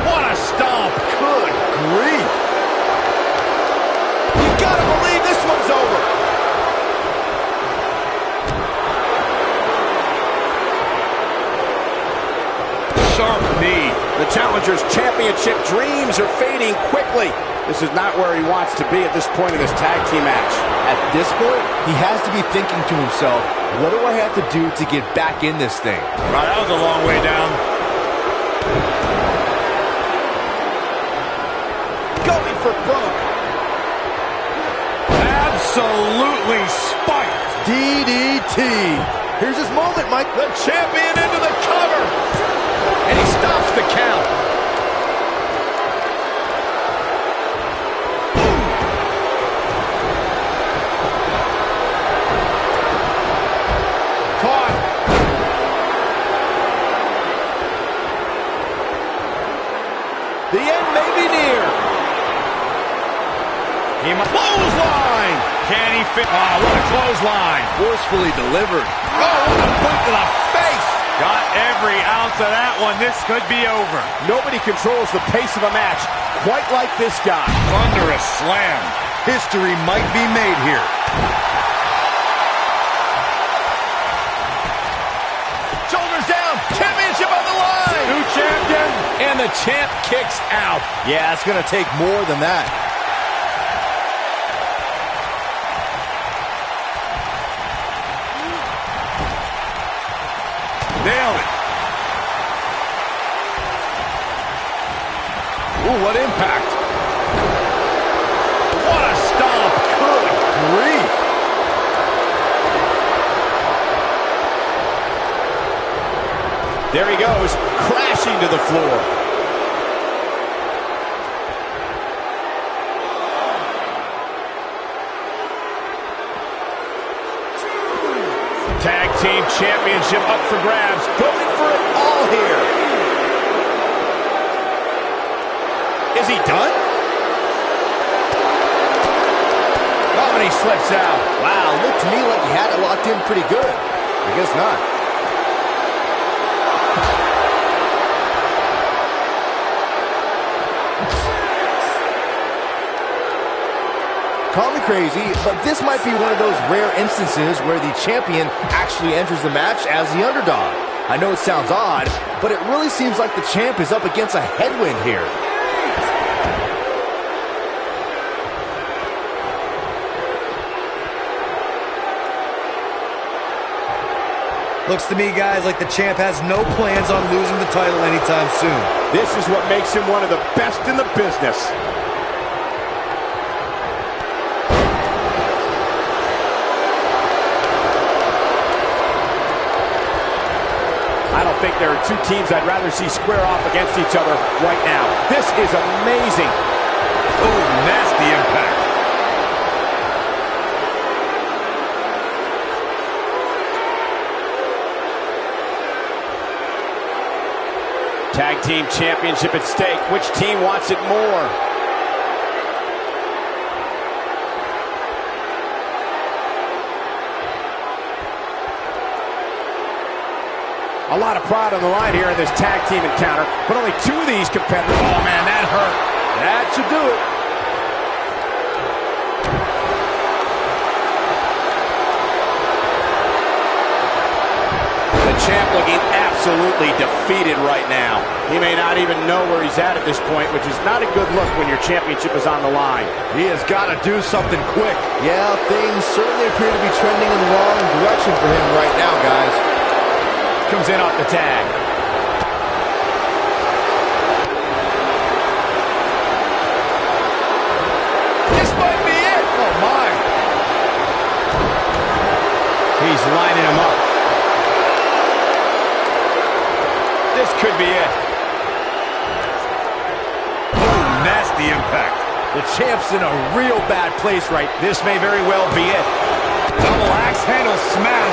What a stomp. Good grief. You gotta believe this one's over. Sharp knee. The challenger's championship dreams are fading quickly. This is not where he wants to be at this point in this tag team match. At this point, he has to be thinking to himself, what do I have to do to get back in this thing? Right, that was a long way down. Going for broke. Absolutely spiked. D D T. Here's his moment, Mike. The champion into the cover. And he stops the count. Caught. The end may be near. He might clothesline. Can he fit? Oh, what a clothesline. Forcefully delivered. Oh, what a foot to the face. Got every ounce of that one. This could be over. Nobody controls the pace of a match quite like this guy. Thunderous slam. History might be made here. Shoulders down. Championship on the line. New champion. And the champ kicks out. Yeah, it's going to take more than that. Nailed it. Ooh, what impact. What a stomp. Good grief. There he goes, crashing to the floor. Tag team championship up for grabs. Going for it all here. Is he done? Oh, and he slips out. Wow, looked to me like he had it locked in pretty good. I guess not. Call me crazy, but this might be one of those rare instances where the champion actually enters the match as the underdog. I know it sounds odd, but it really seems like the champ is up against a headwind here. Looks to me, guys, like the champ has no plans on losing the title anytime soon. This is what makes him one of the best in the business. think there are two teams I'd rather see square off against each other right now. This is amazing. Oh, nasty impact. Tag team championship at stake. Which team wants it more? A lot of pride on the line here in this tag team encounter, but only two of these competitors. Oh, man, that hurt. That should do it. The champ looking absolutely defeated right now. He may not even know where he's at at this point, which is not a good look when your championship is on the line. He has got to do something quick. Yeah, things certainly appear to be trending in the wrong direction for him right now, guys. Comes in off the tag. This might be it. Oh, my. He's lining him up. This could be it. Oh, nasty impact. The champ's in a real bad place, right? This may very well be it. Double axe handle smash.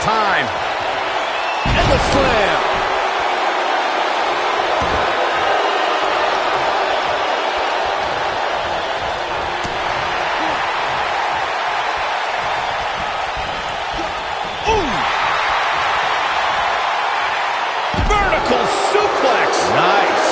Time. And the slam. Ooh. Vertical suplex. Nice.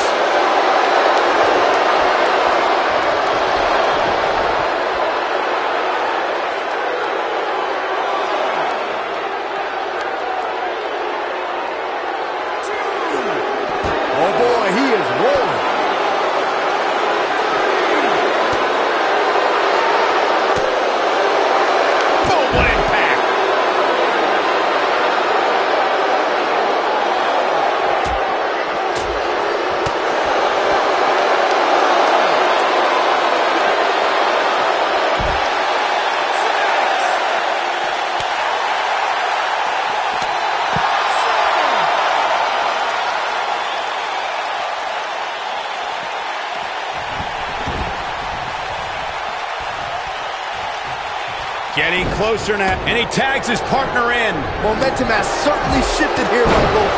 Getting closer now, and he tags his partner in. Momentum has certainly shifted here, Michael.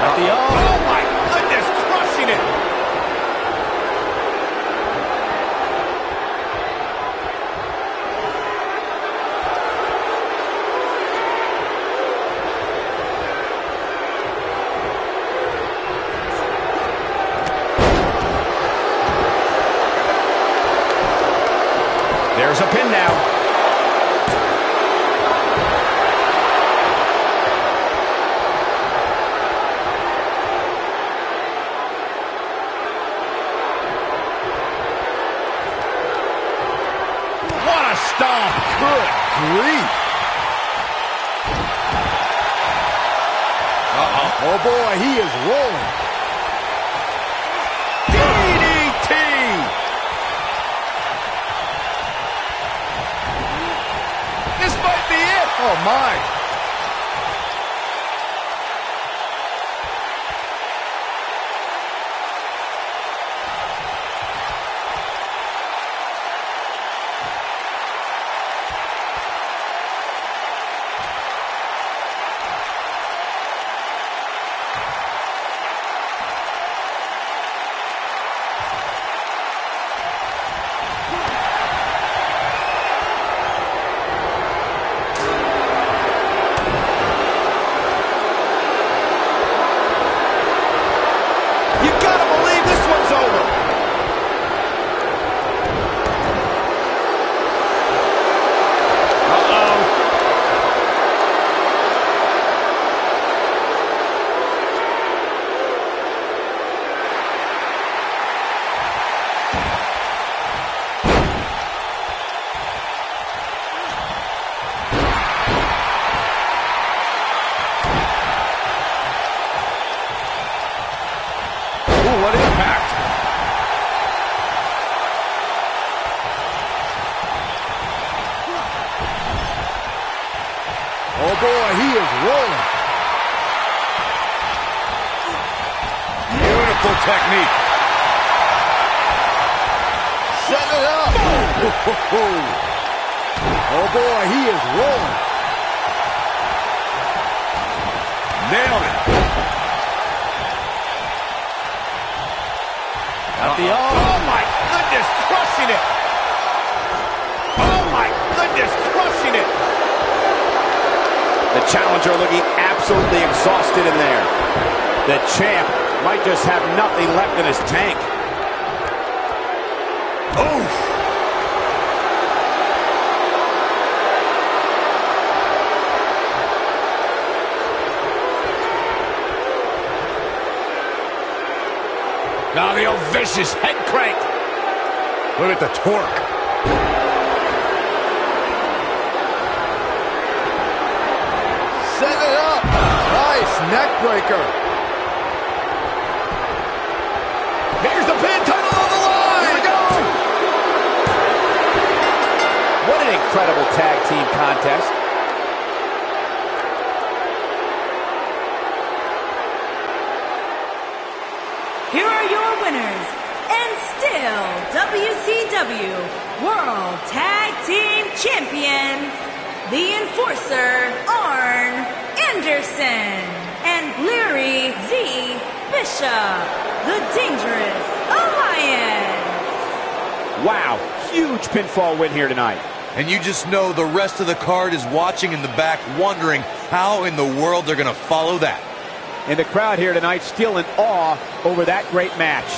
At the arm. Oh, my goodness, crushing it. There's a pin now. What a stomp. Good grief. Uh-oh. Oh, boy, he is rolling. D D T! This might be it. Oh, my. Ooh, what impact! Oh boy, he is rolling. Beautiful technique. Set it up. Oh boy, he is rolling. Nailed it. At the arm. Oh my goodness, crushing it. Oh my goodness, crushing it. The challenger looking absolutely exhausted in there. The champ might just have nothing left in his tank. Oof! Now the old vicious head crank. Look at the torque. Neck breaker. Here's the pin, title on the line. Here we go. What an incredible tag team contest. Here are your winners, and still W C W World Tag Team Champions, The Enforcer, Arn Anderson, and Larry Zybysko, the Dangerous Alliance. Wow, huge pinfall win here tonight. And you just know the rest of the card is watching in the back, wondering how in the world they're going to follow that. And the crowd here tonight still in awe over that great match.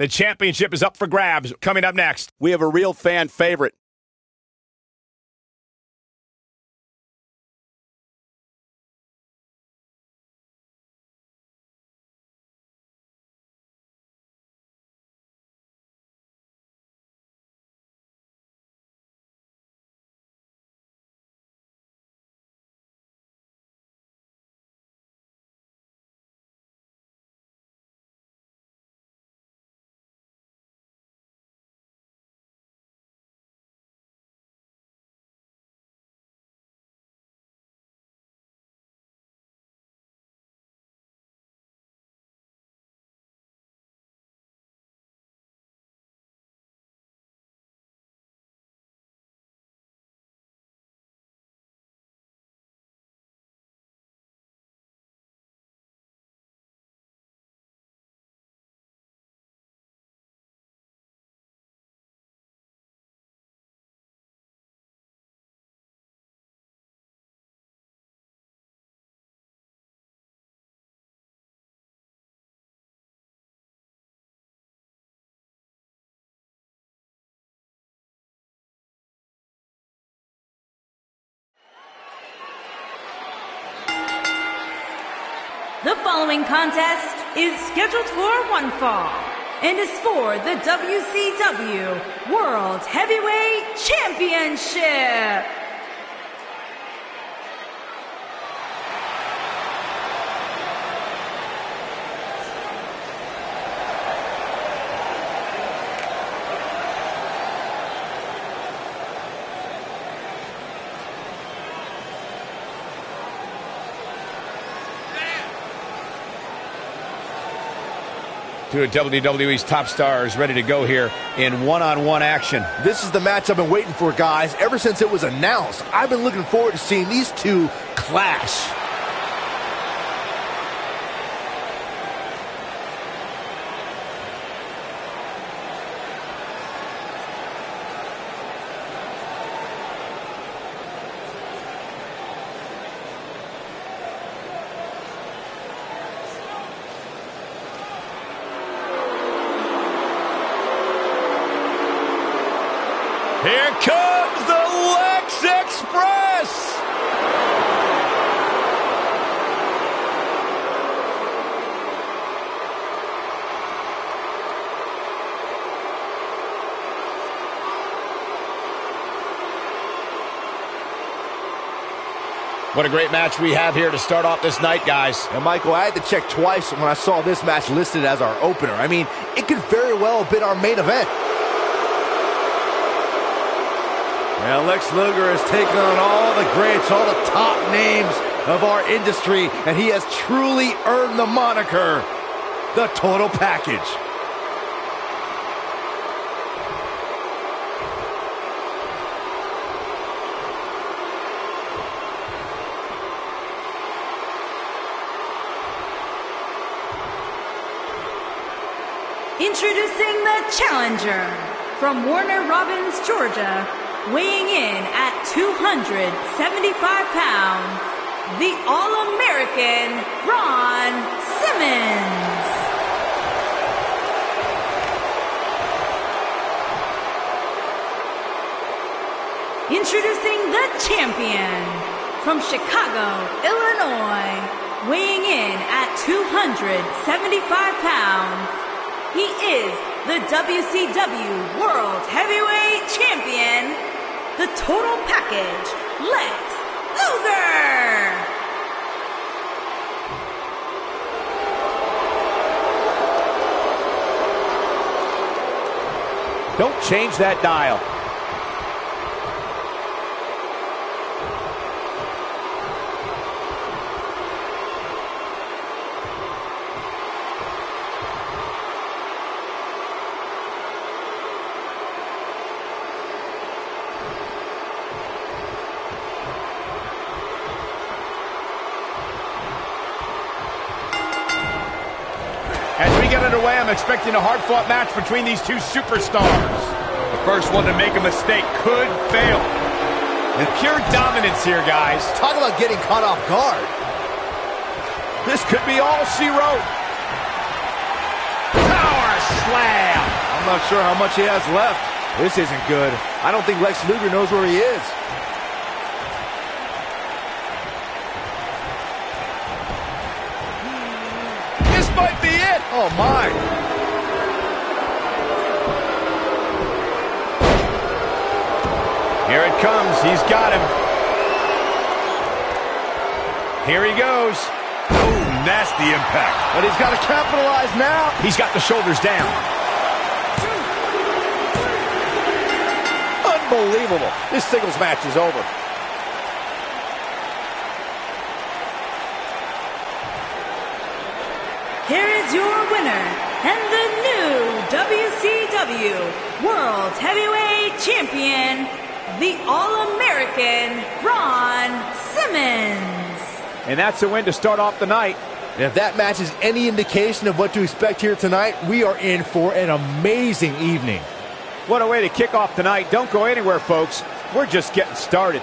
The championship is up for grabs. Coming up next, we have a real fan favorite. The following contest is scheduled for one fall and is for the W C W World Heavyweight Championship. Two of W W E's top stars ready to go here in one-on-one action. This is the match I've been waiting for, guys, ever since it was announced. I've been looking forward to seeing these two clash. Here comes the Lex Express! What a great match we have here to start off this night, guys. And Michael, I had to check twice when I saw this match listed as our opener. I mean, it could very well have been our main event. Now, Lex Luger has taken on all the greats, all the top names of our industry, and he has truly earned the moniker, the Total Package. Introducing the challenger from Warner Robins, Georgia, weighing in at two hundred seventy-five pounds, the All-American Ron Simmons. Introducing the champion from Chicago, Illinois, weighing in at two hundred seventy-five pounds, he is the W C W World Heavyweight Champion, the Total Package, Lex Luger! Don't change that dial. I'm expecting a hard-fought match between these two superstars. The first one to make a mistake could fail. And pure dominance here, guys. Talk about getting caught off guard. This could be all she wrote. Power slam! not sure how much he has left. This isn't good. I don't think Lex Luger knows where he is. This might be it. Oh, my. Here it comes. He's got him. Here he goes. Oh, nasty impact. But he's got to capitalize now. He's got the shoulders down. Unbelievable. This singles match is over. Here is your winner and the new W C W World Heavyweight Champion, the All-American Ron Simmons. And that's a win to start off the night. And if that match is any indication of what to expect here tonight, we are in for an amazing evening. What a way to kick off tonight. Don't go anywhere, folks. We're just getting started.